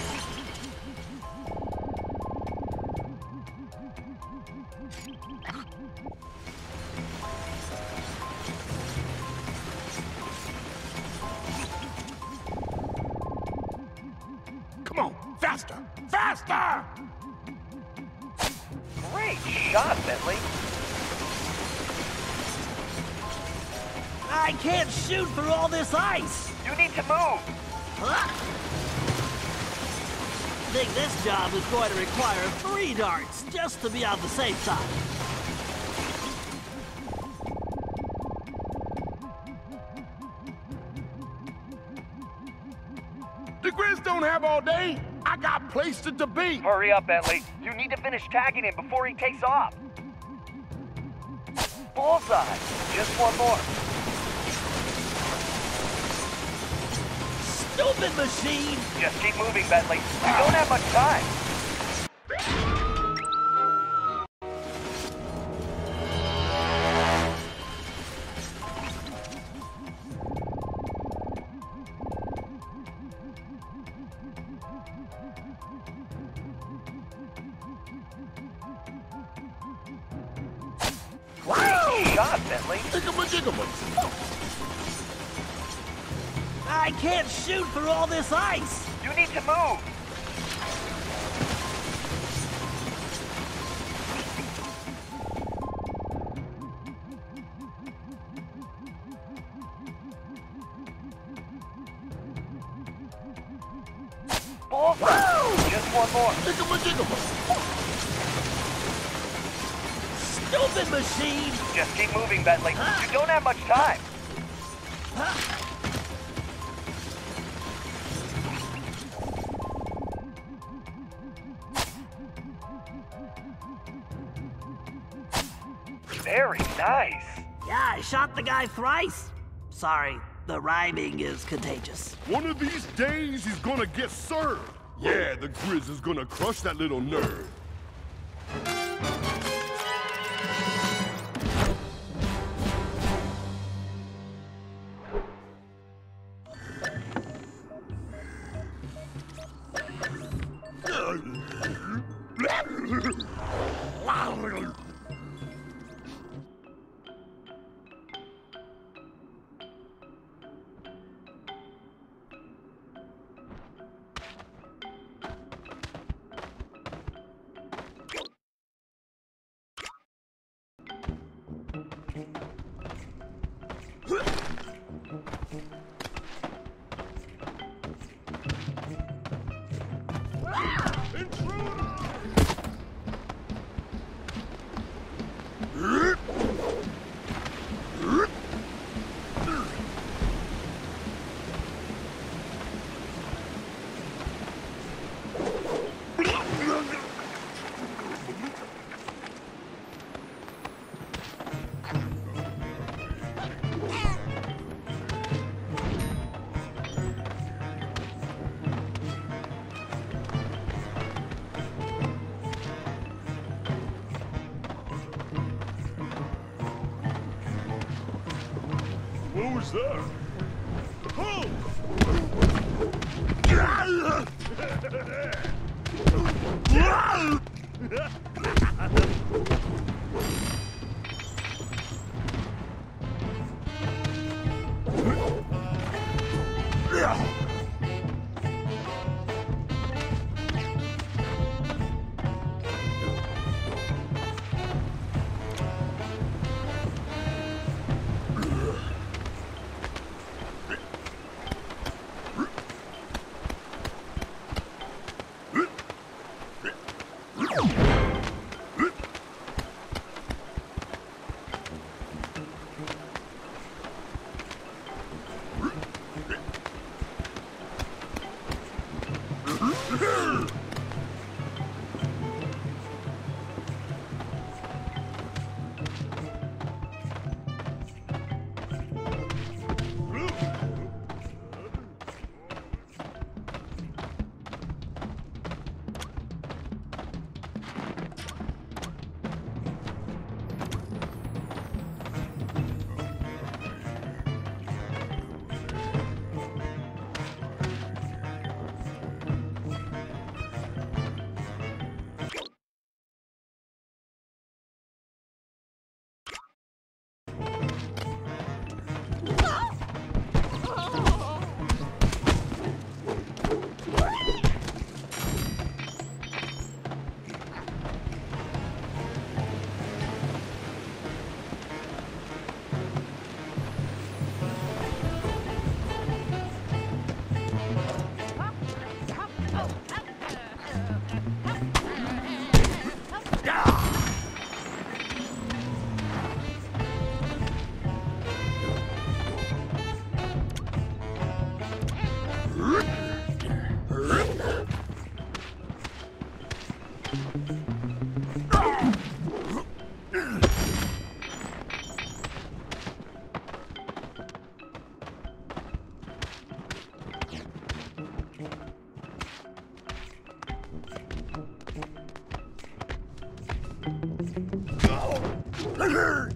I can't shoot through all this ice! You need to move! Huh? I think this job is going to require three darts, just to be on the safe side. The Grizz don't have all day! I got places to be! Hurry up, Bentley. You need to finish tagging him before he takes off. Bullseye! Just one more. Stupid machine! Just keep moving, Bentley. You don't have much time. Great shot, Bentley. Jiggle-ma-jiggle-ma. I can't shoot through all this ice! You need to move! Bullfrog! Just one more! Stupid machine! Just keep moving, Bentley. Huh? You don't have much time! Huh? Very nice. Yeah, I shot the guy thrice. Sorry, the rhyming is contagious. One of these days, he's gonna get served. Yeah, the Grizz is gonna crush that little nerd. There.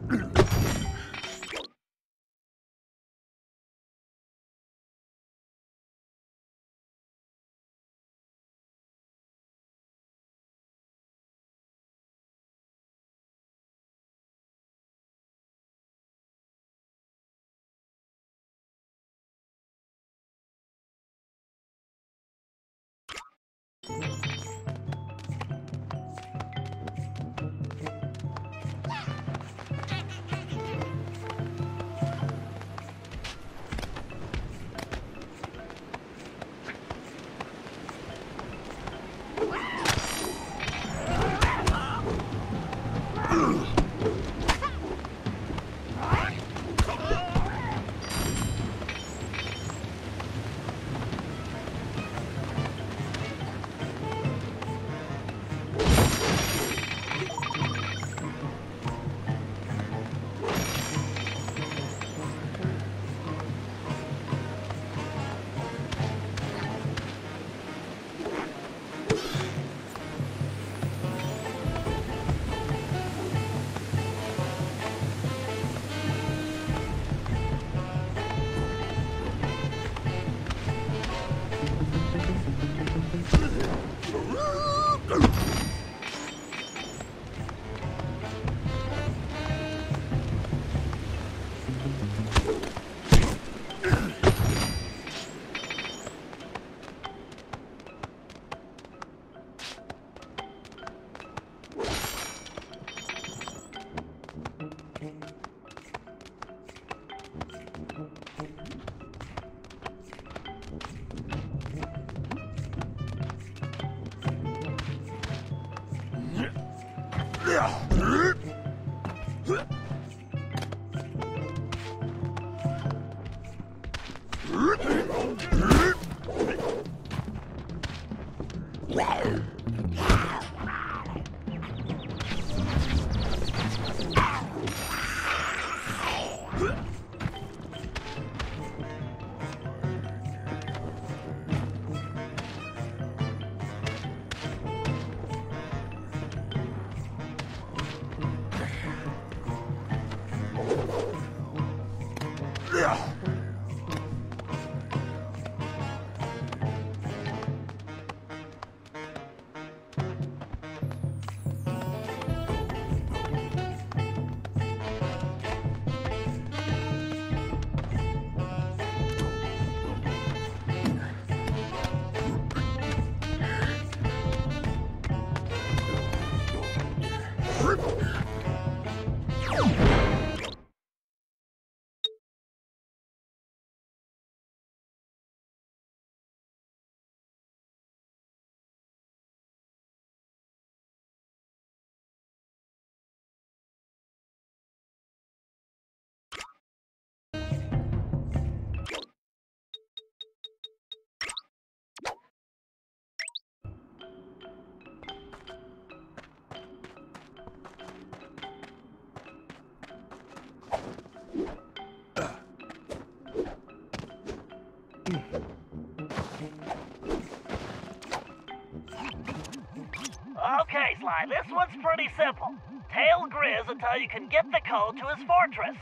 Okay, Sly, this one's pretty simple. Tail Grizz until you can get the code to his fortress.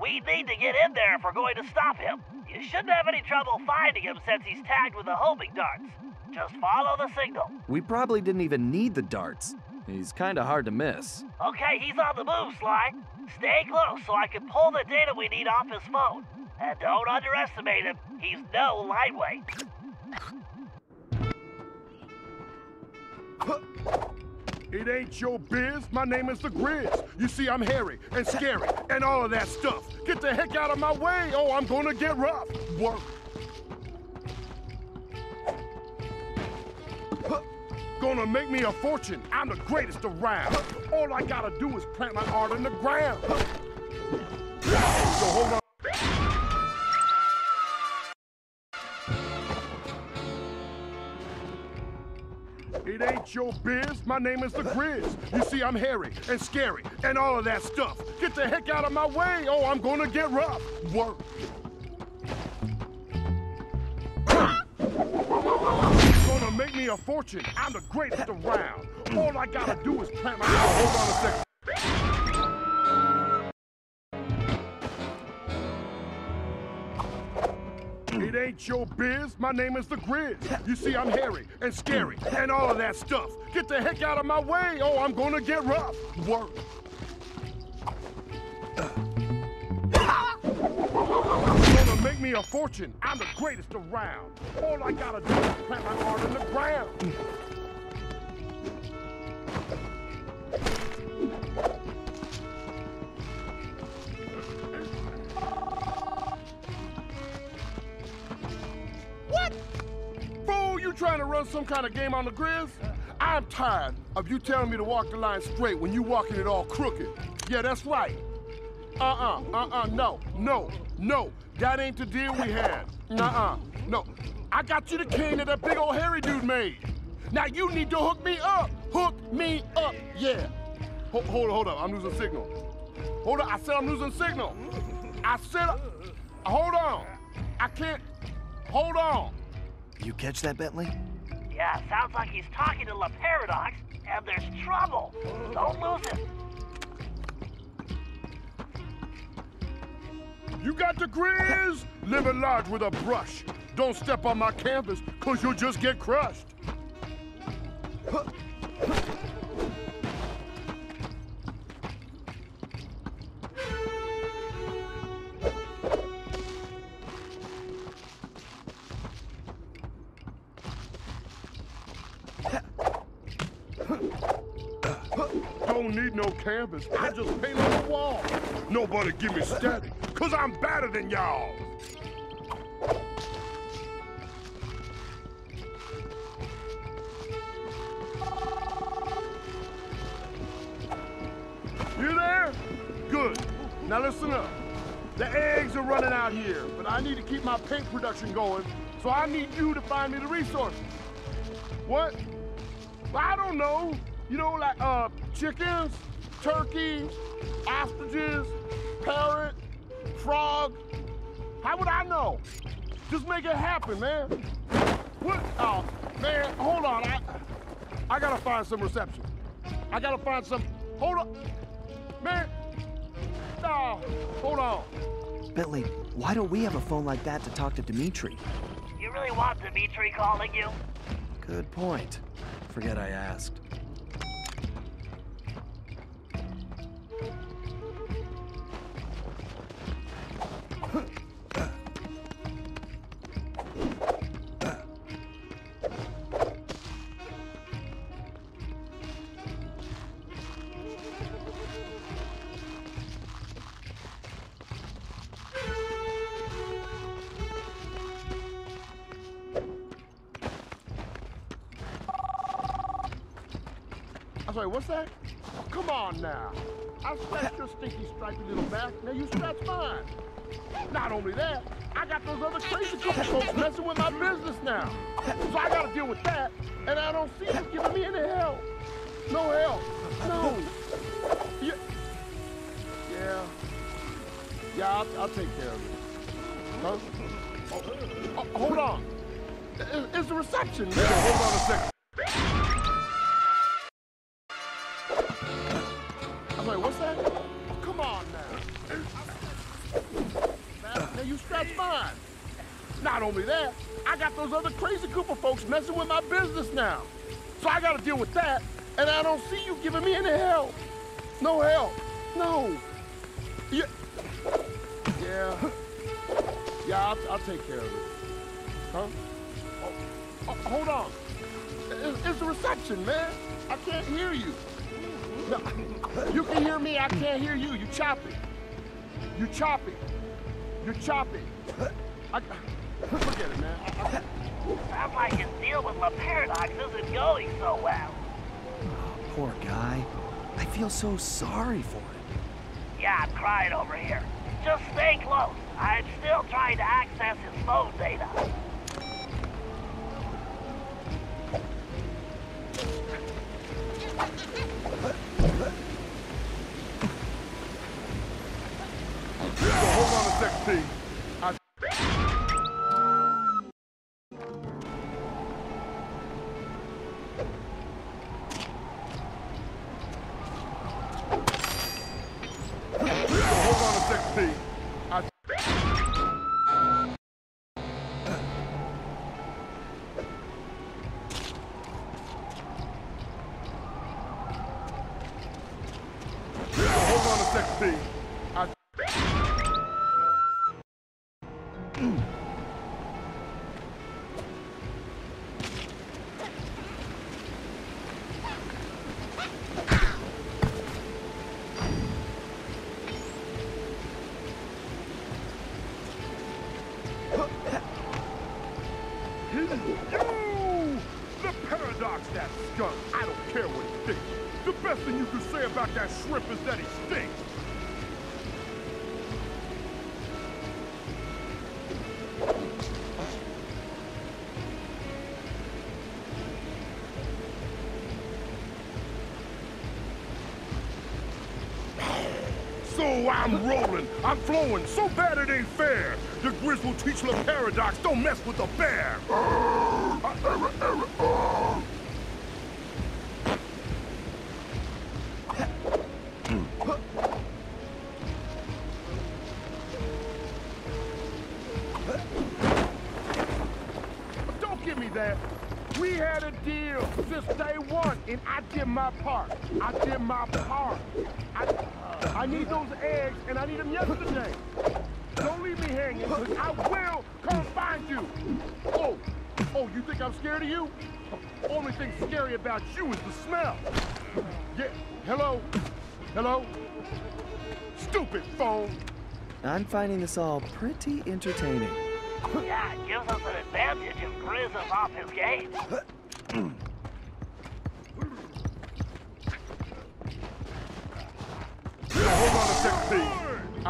We need to get in there if we're going to stop him. You shouldn't have any trouble finding him since he's tagged with the homing darts. Just follow the signal. We probably didn't even need the darts. He's kind of hard to miss. Okay, he's on the move, Sly. Stay close so I can pull the data we need off his phone. And don't underestimate him. He's no lightweight. It ain't your biz. My name is the Grizz. You see, I'm hairy and scary and all of that stuff. Get the heck out of my way. Oh, I'm gonna get rough. Work. Gonna make me a fortune. I'm the greatest around. All I gotta do is plant my art in the ground. So hold on. It ain't your biz, my name is the Grizz. You see, I'm hairy and scary and all of that stuff. Get the heck out of my way, oh, I'm gonna get rough. Work. Gonna make me a fortune, I'm the greatest around. All I gotta do is plant my... Hold on a second. It ain't your biz, my name is the Grizz. You see, I'm hairy and scary and all of that stuff. Get the heck out of my way, oh, I'm gonna get rough. Work. Gonna make me a fortune, I'm the greatest around. All I gotta do is plant my heart in the ground. Trying to run some kind of game on the Grizz? I'm tired of you telling me to walk the line straight when you walking it all crooked. Yeah, that's right. Uh-uh, uh-uh, no, no, no. That ain't the deal we had. Uh-uh, no. I got you the cane that that big old hairy dude made. Now you need to hook me up. Hook me up, yeah. Hold, hold up, hold up, I'm losing signal. Hold up, I said I'm losing signal. I said, hold on. I can't, hold on. You catch that, Bentley? Yeah, sounds like he's talking to Le Paradox, and there's trouble. Don't lose him. You got the Grizz? Living large with a brush. Don't step on my canvas, because you'll just get crushed. Canvas. I just paint on the wall. Nobody give me static, cause I'm better than y'all. Now listen up. The eggs are running out here, but I need to keep my paint production going, so I need you to find me the resources. What? I don't know. You know, like uh, chickens, turkeys, ostriches, parrot, frog. How would I know? Just make it happen, man. What? Oh, man, hold on. I, I gotta find some reception. I gotta find some. Hold on, man. Oh, hold on. Bentley, why don't we have a phone like that to talk to Dimitri? You really want Dimitri calling you? Good point. Forget I asked. Sorry, what's that? Oh, come on now. I scratched your stinky, stripy little back. Now you scratch mine. Not only that, I got those other crazy couple folks messing with my business now. So I gotta deal with that, and I don't see you giving me any help. No help. No. Yeah. Yeah. Yeah, I'll, I'll take care of it. Huh? Oh, oh, hold on. It's the reception. Yeah, hold on a second. Not only that, I got those other crazy Cooper folks messing with my business now. So I gotta deal with that, and I don't see you giving me any help. No help. No. Yeah. Yeah. Yeah, I'll, I'll take care of it. Huh? Oh, oh, hold on. It's, it's the reception, man. I can't hear you. No, you can hear me, I can't hear you. You choppy. You choppy. You choppy. I, look at it, man. I, I... Sounds like his deal with Le Paradox isn't going so well. Oh, poor guy. I feel so sorry for him. Yeah, I'm crying over here. Just stay close. I'm still trying to access his phone data. So hold on a sec, Pete. I'm rolling, I'm flowing, so bad it ain't fair. The Grizz will teach Le Paradox, don't mess with the bear. Don't give me that. We had a deal since day one, and I did my part. I did my part. I... I need those eggs, and I need them yesterday. Don't leave me hanging, because I will come find you. Oh, oh, you think I'm scared of you? Only thing scary about you is the smell. Yeah, hello? Hello? Stupid phone. I'm finding this all pretty entertaining. Yeah, it gives us an advantage if Grizz is off his game. Hold on a sec, please.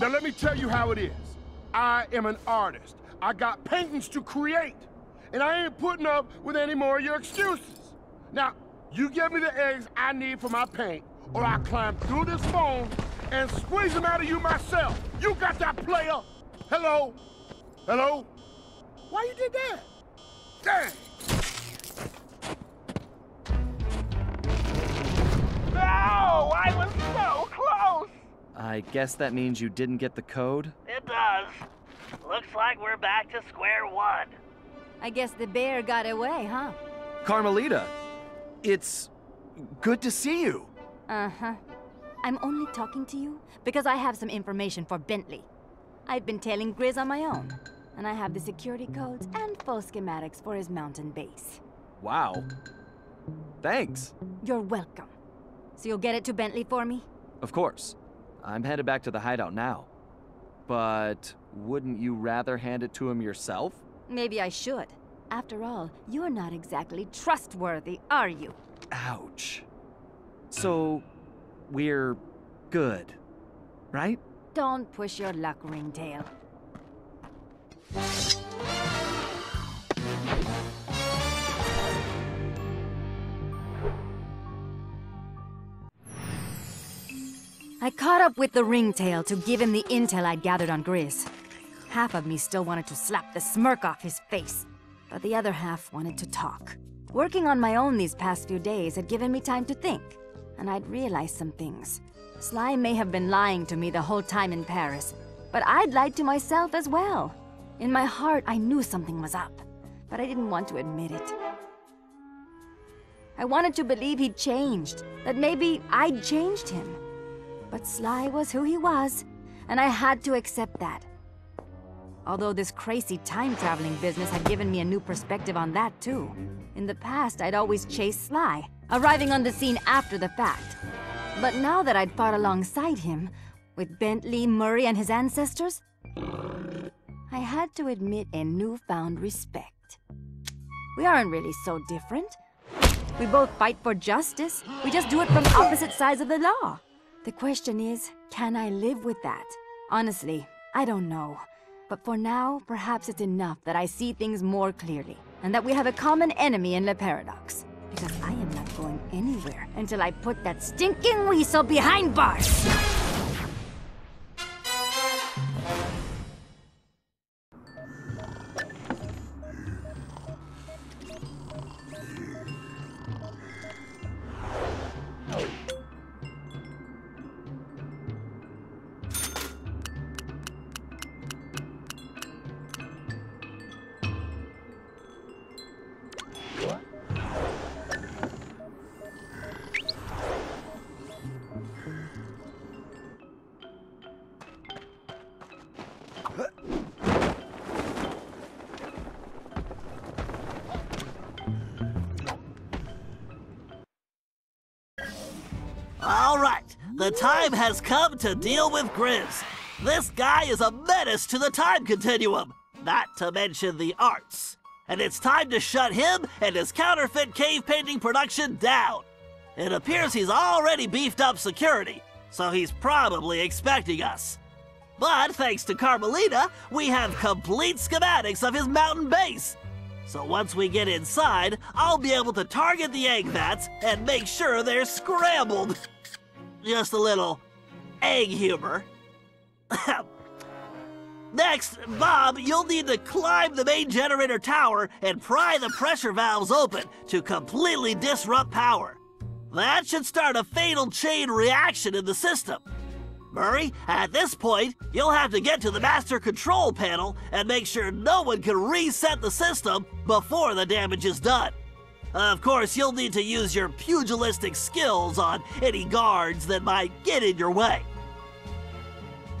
Now, let me tell you how it is. I am an artist. I got paintings to create, and I ain't putting up with any more of your excuses. Now, you give me the eggs I need for my paint, or I climb through this phone and squeeze them out of you myself. You got that, player? Hello? Hello? Why you did that? Dang! No! I was so close! I guess that means you didn't get the code? It does. Looks like we're back to square one. I guess the bear got away, huh? Carmelita, it's good to see you. Uh-huh. I'm only talking to you because I have some information for Bentley. I've been tailing Grizz on my own, and I have the security codes and full schematics for his mountain base. Wow. Thanks. You're welcome. So you'll get it to Bentley for me? Of course. I'm headed back to the hideout now. But wouldn't you rather hand it to him yourself? Maybe I should. After all, you're not exactly trustworthy, are you? Ouch. So, we're good, right? Don't push your luck, Ringtail. I caught up with the Ringtail to give him the intel I'd gathered on Grizz. Half of me still wanted to slap the smirk off his face, but the other half wanted to talk. Working on my own these past few days had given me time to think, and I'd realized some things. Sly may have been lying to me the whole time in Paris, but I'd lied to myself as well. In my heart, I knew something was up, but I didn't want to admit it. I wanted to believe he'd changed, that maybe I'd changed him. But Sly was who he was, and I had to accept that. Although this crazy time-traveling business had given me a new perspective on that, too. In the past, I'd always chased Sly, arriving on the scene after the fact. But now that I'd fought alongside him, with Bentley, Murray, and his ancestors, I had to admit a newfound respect. We aren't really so different. We both fight for justice. We just do it from opposite sides of the law. The question is, can I live with that? Honestly, I don't know. But for now, perhaps it's enough that I see things more clearly, and that we have a common enemy in Le Paradox. Because I am not going anywhere until I put that stinking weasel behind bars! All right, the time has come to deal with Grizz. This guy is a menace to the time continuum, not to mention the arts. And it's time to shut him and his counterfeit cave painting production down. It appears he's already beefed up security, so he's probably expecting us. But thanks to Carmelita, we have complete schematics of his mountain base. So once we get inside, I'll be able to target the egg vats and make sure they're scrambled. Just a little egg humor. Next, Bob, you'll need to climb the main generator tower and pry the pressure valves open to completely disrupt power. That should start a fatal chain reaction in the system. Murray, at this point, you'll have to get to the master control panel and make sure no one can reset the system before the damage is done. Of course, you'll need to use your pugilistic skills on any guards that might get in your way.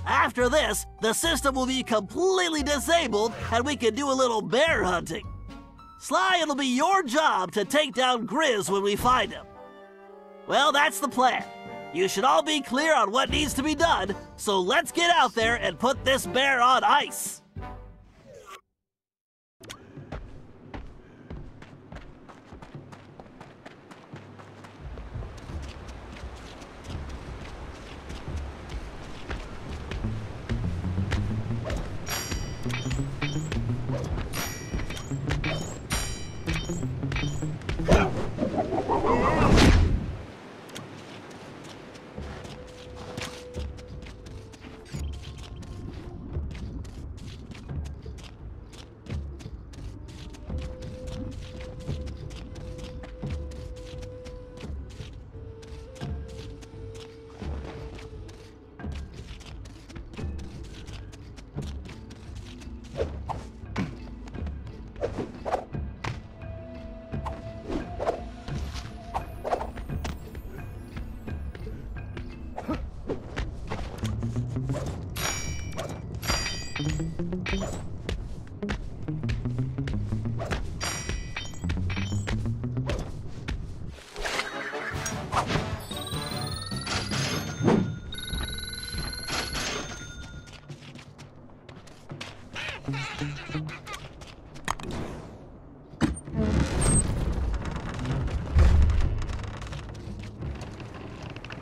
After this, the system will be completely disabled and we can do a little bear hunting. Sly, it'll be your job to take down Grizz when we find him. Well, that's the plan. You should all be clear on what needs to be done, so let's get out there and put this bear on ice.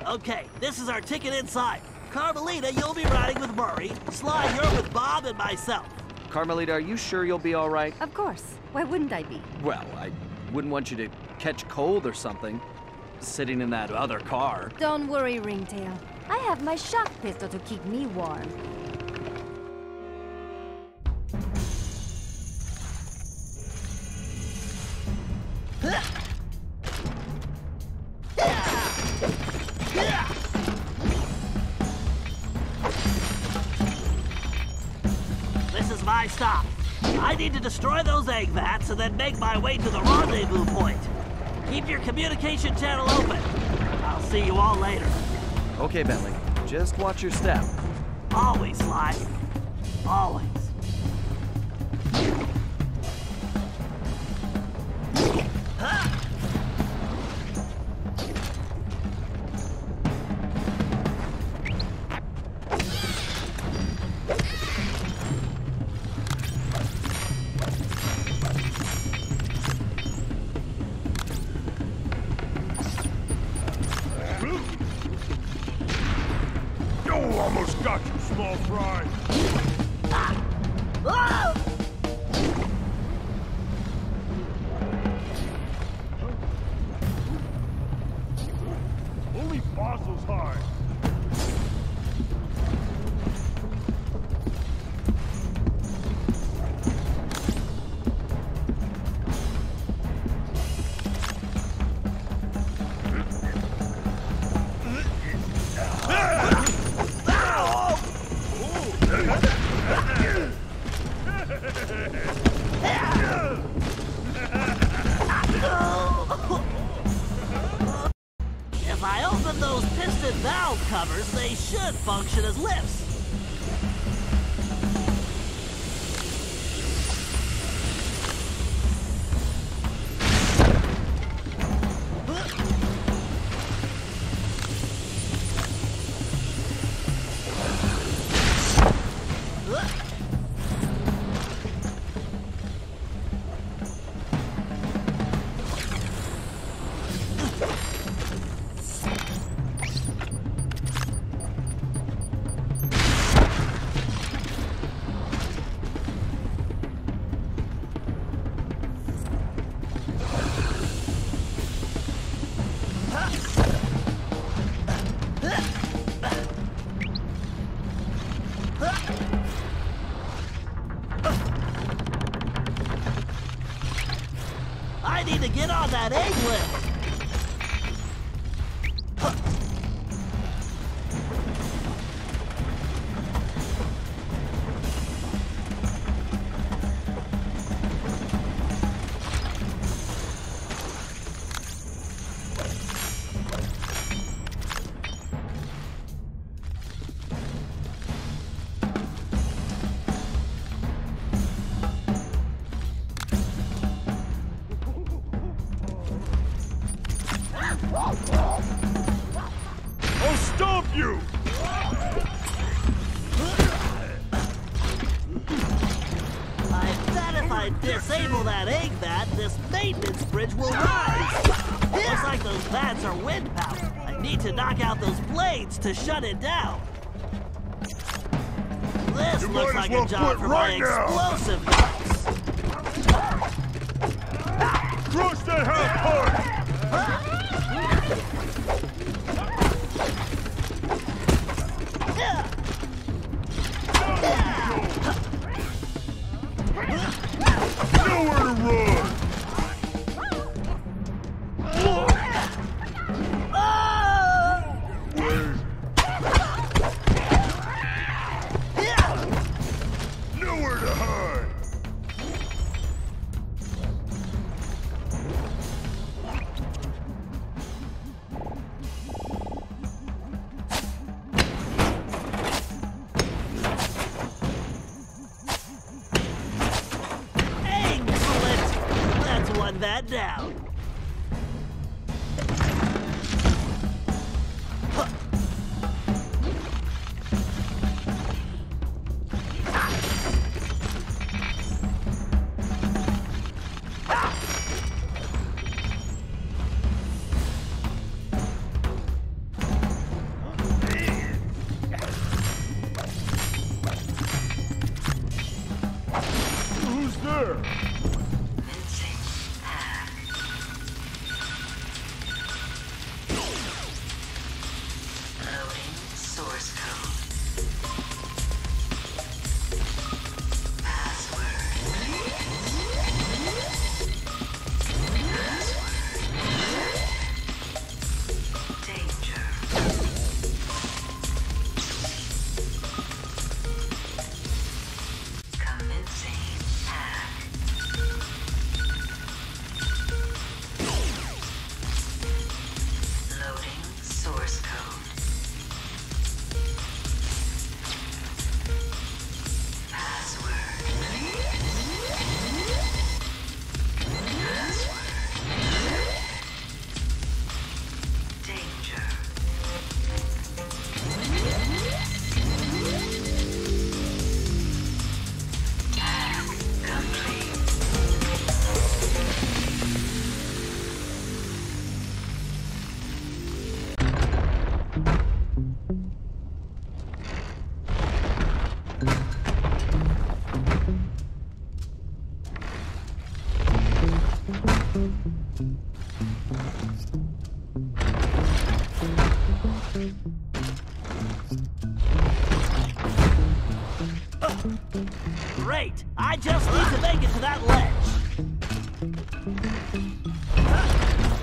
Okay, this is our ticket inside. Carmelita, you'll be riding with Murray. Sly, you're with Bob and myself. Carmelita, are you sure you'll be all right? Of course. Why wouldn't I be? Well, I wouldn't want you to catch cold or something, sitting in that other car. Don't worry, Ringtail. I have my shock pistol to keep me warm. Stop. I need to destroy those egg vats and then make my way to the rendezvous point. Keep your communication channel open. I'll see you all later. Okay, Bentley. Just watch your step. Always, Sly. Always. Function as lifts. That egg lift. I disable that egg vat, this maintenance bridge will rise. Looks like those bats are wind powered. I need to knock out those blades to shut it down. This you looks like well a job for right my now. Explosive guns. Crush that half part! Nowhere to run! Nowhere to hide! That down. Huh. Ah. Ah. Who's there? Great! I just need to make it to that ledge!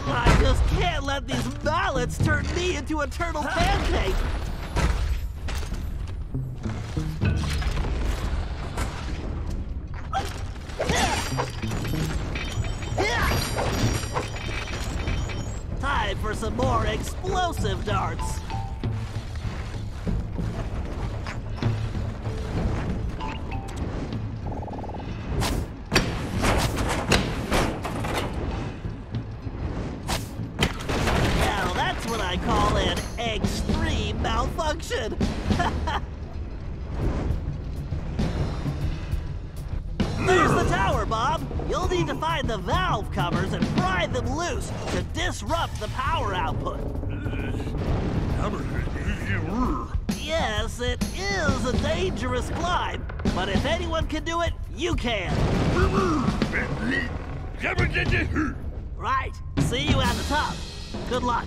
I just can't let these mallets turn me into a turtle pancake! Time for some more explosive darts! Malfunction. There's the tower, Bob. You'll need to find the valve covers and pry them loose to disrupt the power output. Yes, it is a dangerous climb, but if anyone can do it, you can. Right. See you at the top. Good luck.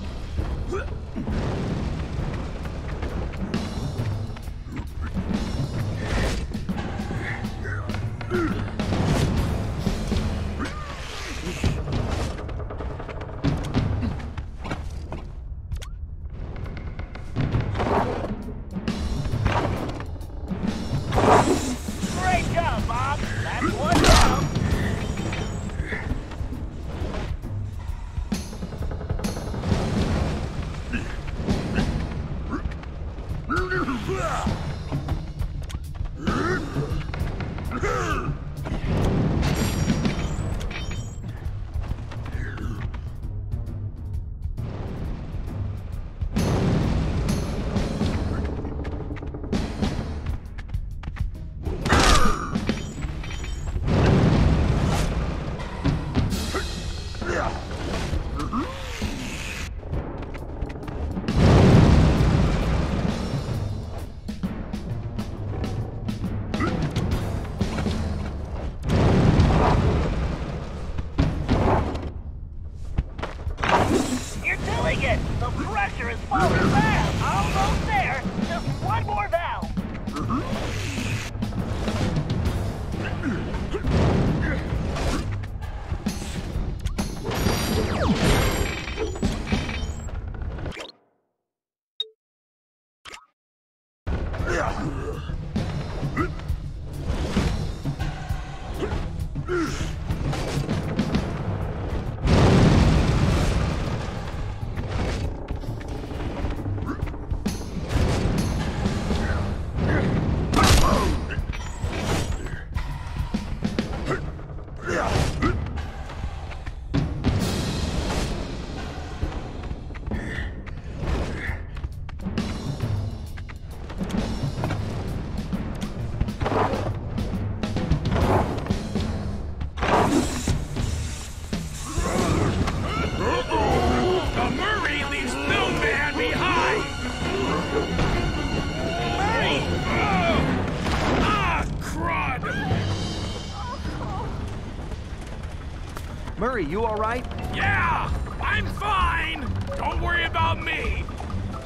Murray, you all right? Yeah, I'm fine. Don't worry about me.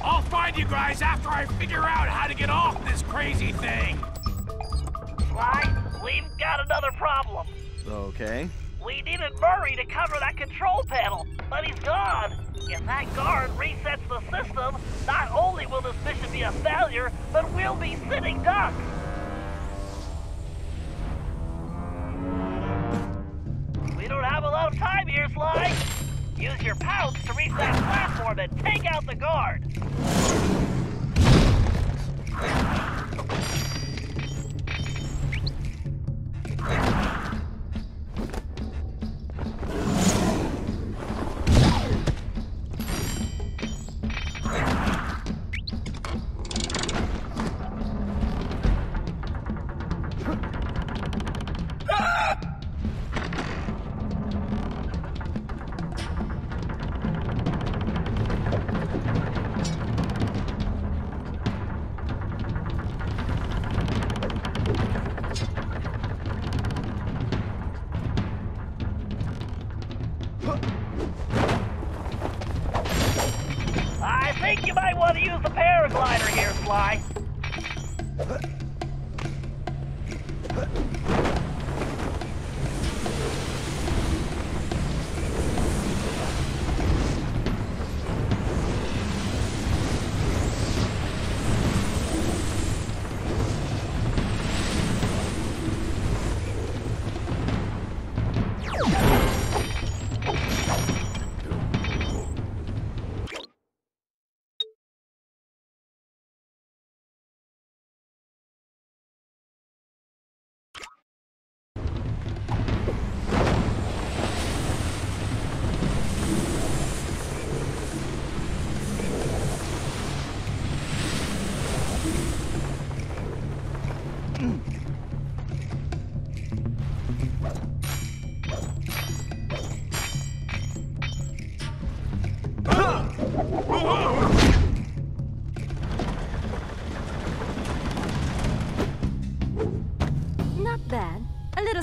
I'll find you guys after I figure out how to get off this crazy thing. Sly, we've got another problem. Okay. We needed Murray to cover that control panel, but he's gone. If that guard resets the system, not only will this mission be a failure, but we'll be sitting ducks. Time here, Sly! Use your pounce to reach that platform and take out the guard!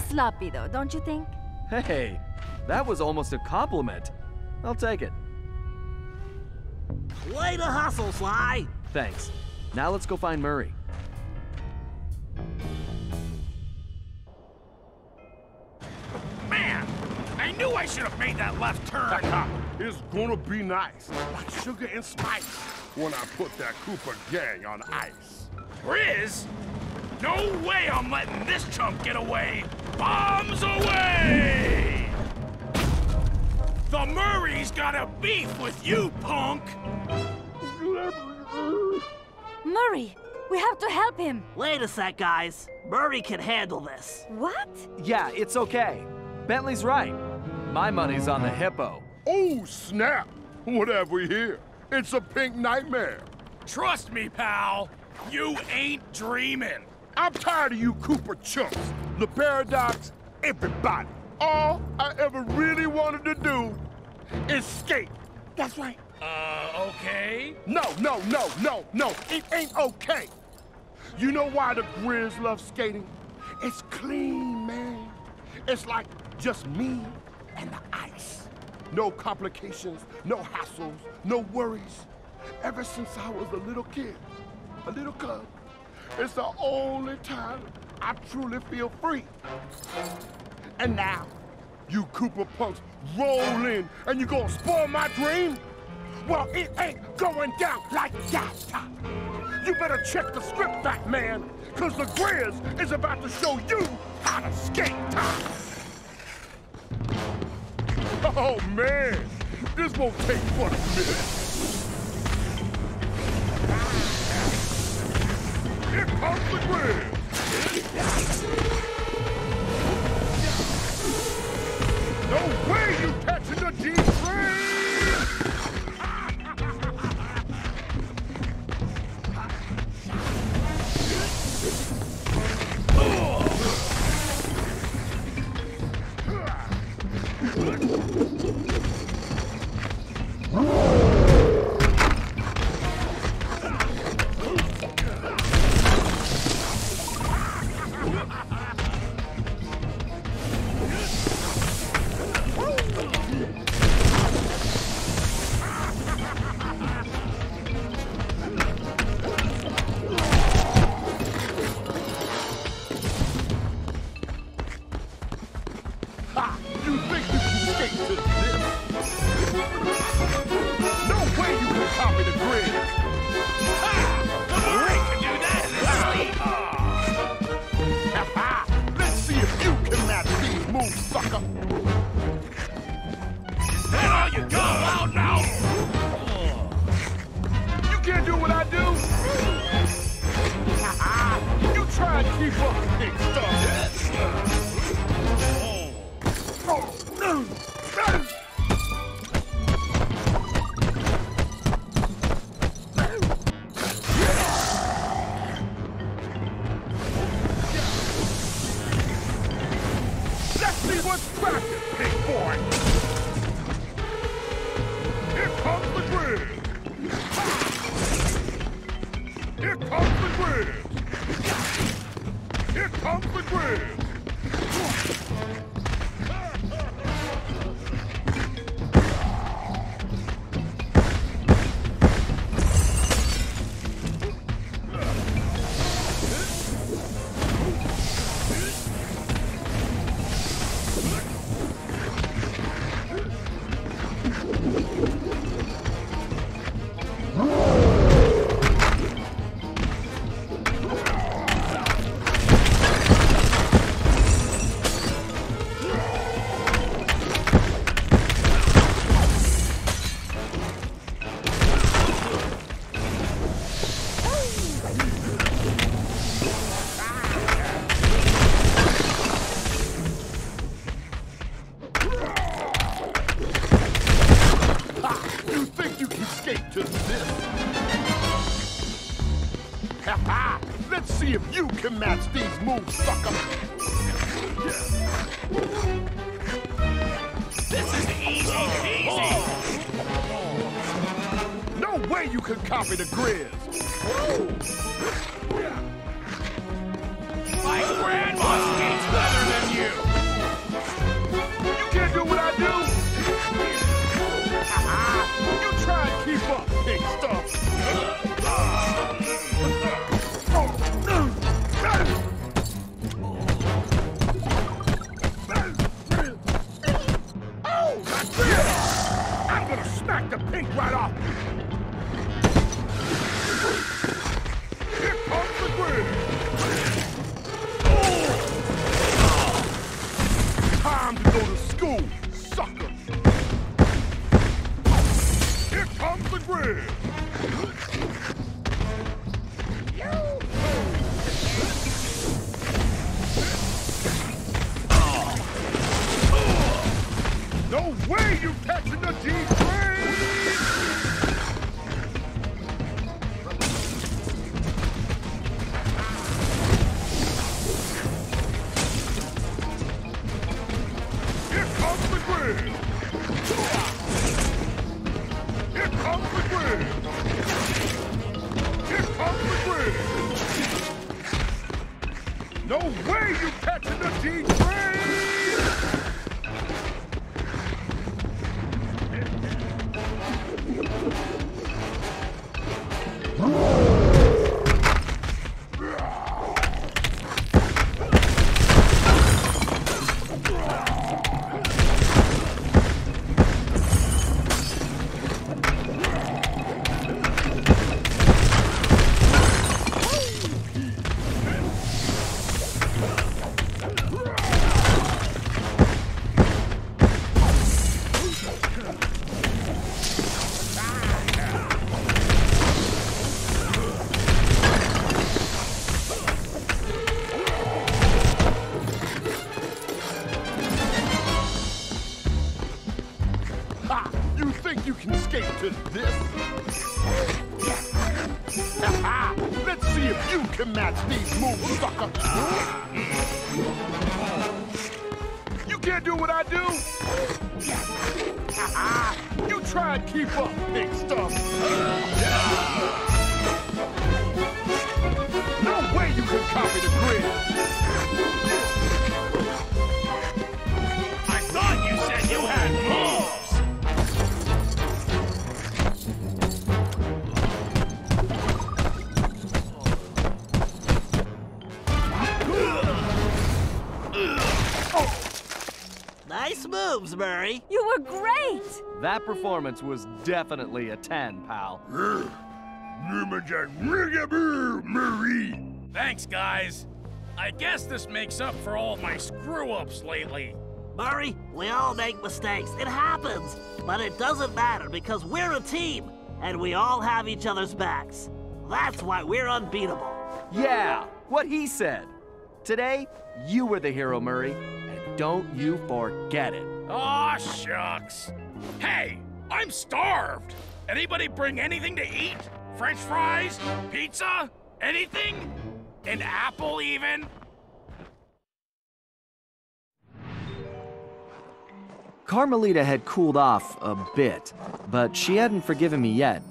Sloppy though, don't you think? Hey, that was almost a compliment. I'll take it. Way to hustle, Sly! Thanks. Now let's go find Murray. Man, I knew I should have made that left turn. It's gonna be nice, like sugar and spice, when I put that Cooper gang on ice. Grizz? No way I'm letting this chump get away! Bombs away! The Murray's got a beef with you, punk! Murray, we have to help him! Wait a sec, guys. Murray can handle this. What? Yeah, it's okay. Bentley's right. My money's on the hippo. Oh, snap! What have we here? It's a pink nightmare. Trust me, pal. You ain't dreaming. I'm tired of you Cooper chumps, Le Paradox, everybody. All I ever really wanted to do is skate. That's right. Uh, okay? No, no, no, no, no, it ain't okay. You know why the Grizz love skating? It's clean, man. It's like just me and the ice. No complications, no hassles, no worries. Ever since I was a little kid, a little cub, it's the only time I truly feel free. And now, you Cooper punks roll in and you gonna spoil my dream? Well, it ain't going down like that. You better check the script back, man, cause the Grizz is about to show you how to skate. Oh, man! This won't take but a minute. Here comes the Grizz! No way you catching the Dimitri! The Grizz. My grandma skates better than you. You can't do what I do. You try and keep up, big stuff. Oh, I'm gonna smack the pink right off. with this. Ha ha! Let's see if you can match these moves, sucker. You can't do what I do? Ha ha! You try and keep up, big stuff. No way you can copy the Grizz. I thought you said you had moves. Nice moves, Murray. You were great. That performance was definitely a ten, pal. Murray. Thanks, guys. I guess this makes up for all my screw-ups lately. Murray, we all make mistakes. It happens. But it doesn't matter because we're a team, and we all have each other's backs. That's why we're unbeatable. Yeah, what he said. Today, you were the hero, Murray. Don't you forget it. Aw, shucks. Hey, I'm starved. Anybody bring anything to eat? French fries? Pizza? Anything? An apple, even? Carmelita had cooled off a bit, but she hadn't forgiven me yet,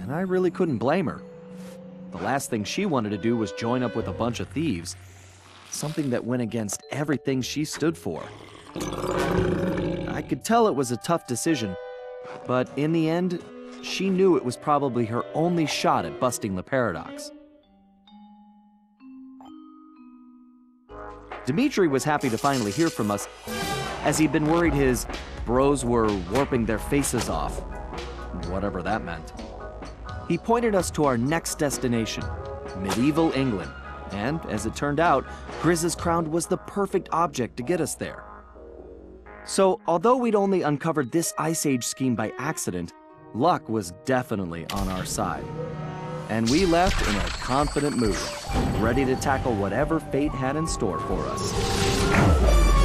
and I really couldn't blame her. The last thing she wanted to do was join up with a bunch of thieves. Something that went against everything she stood for. I could tell it was a tough decision, but in the end, she knew it was probably her only shot at busting the paradox. Dimitri was happy to finally hear from us, as he'd been worried his bros were warping their faces off, whatever that meant. He pointed us to our next destination, medieval England. And, as it turned out, Grizz's crown was the perfect object to get us there. So, although we'd only uncovered this Ice Age scheme by accident, luck was definitely on our side. And we left in a confident mood, ready to tackle whatever fate had in store for us.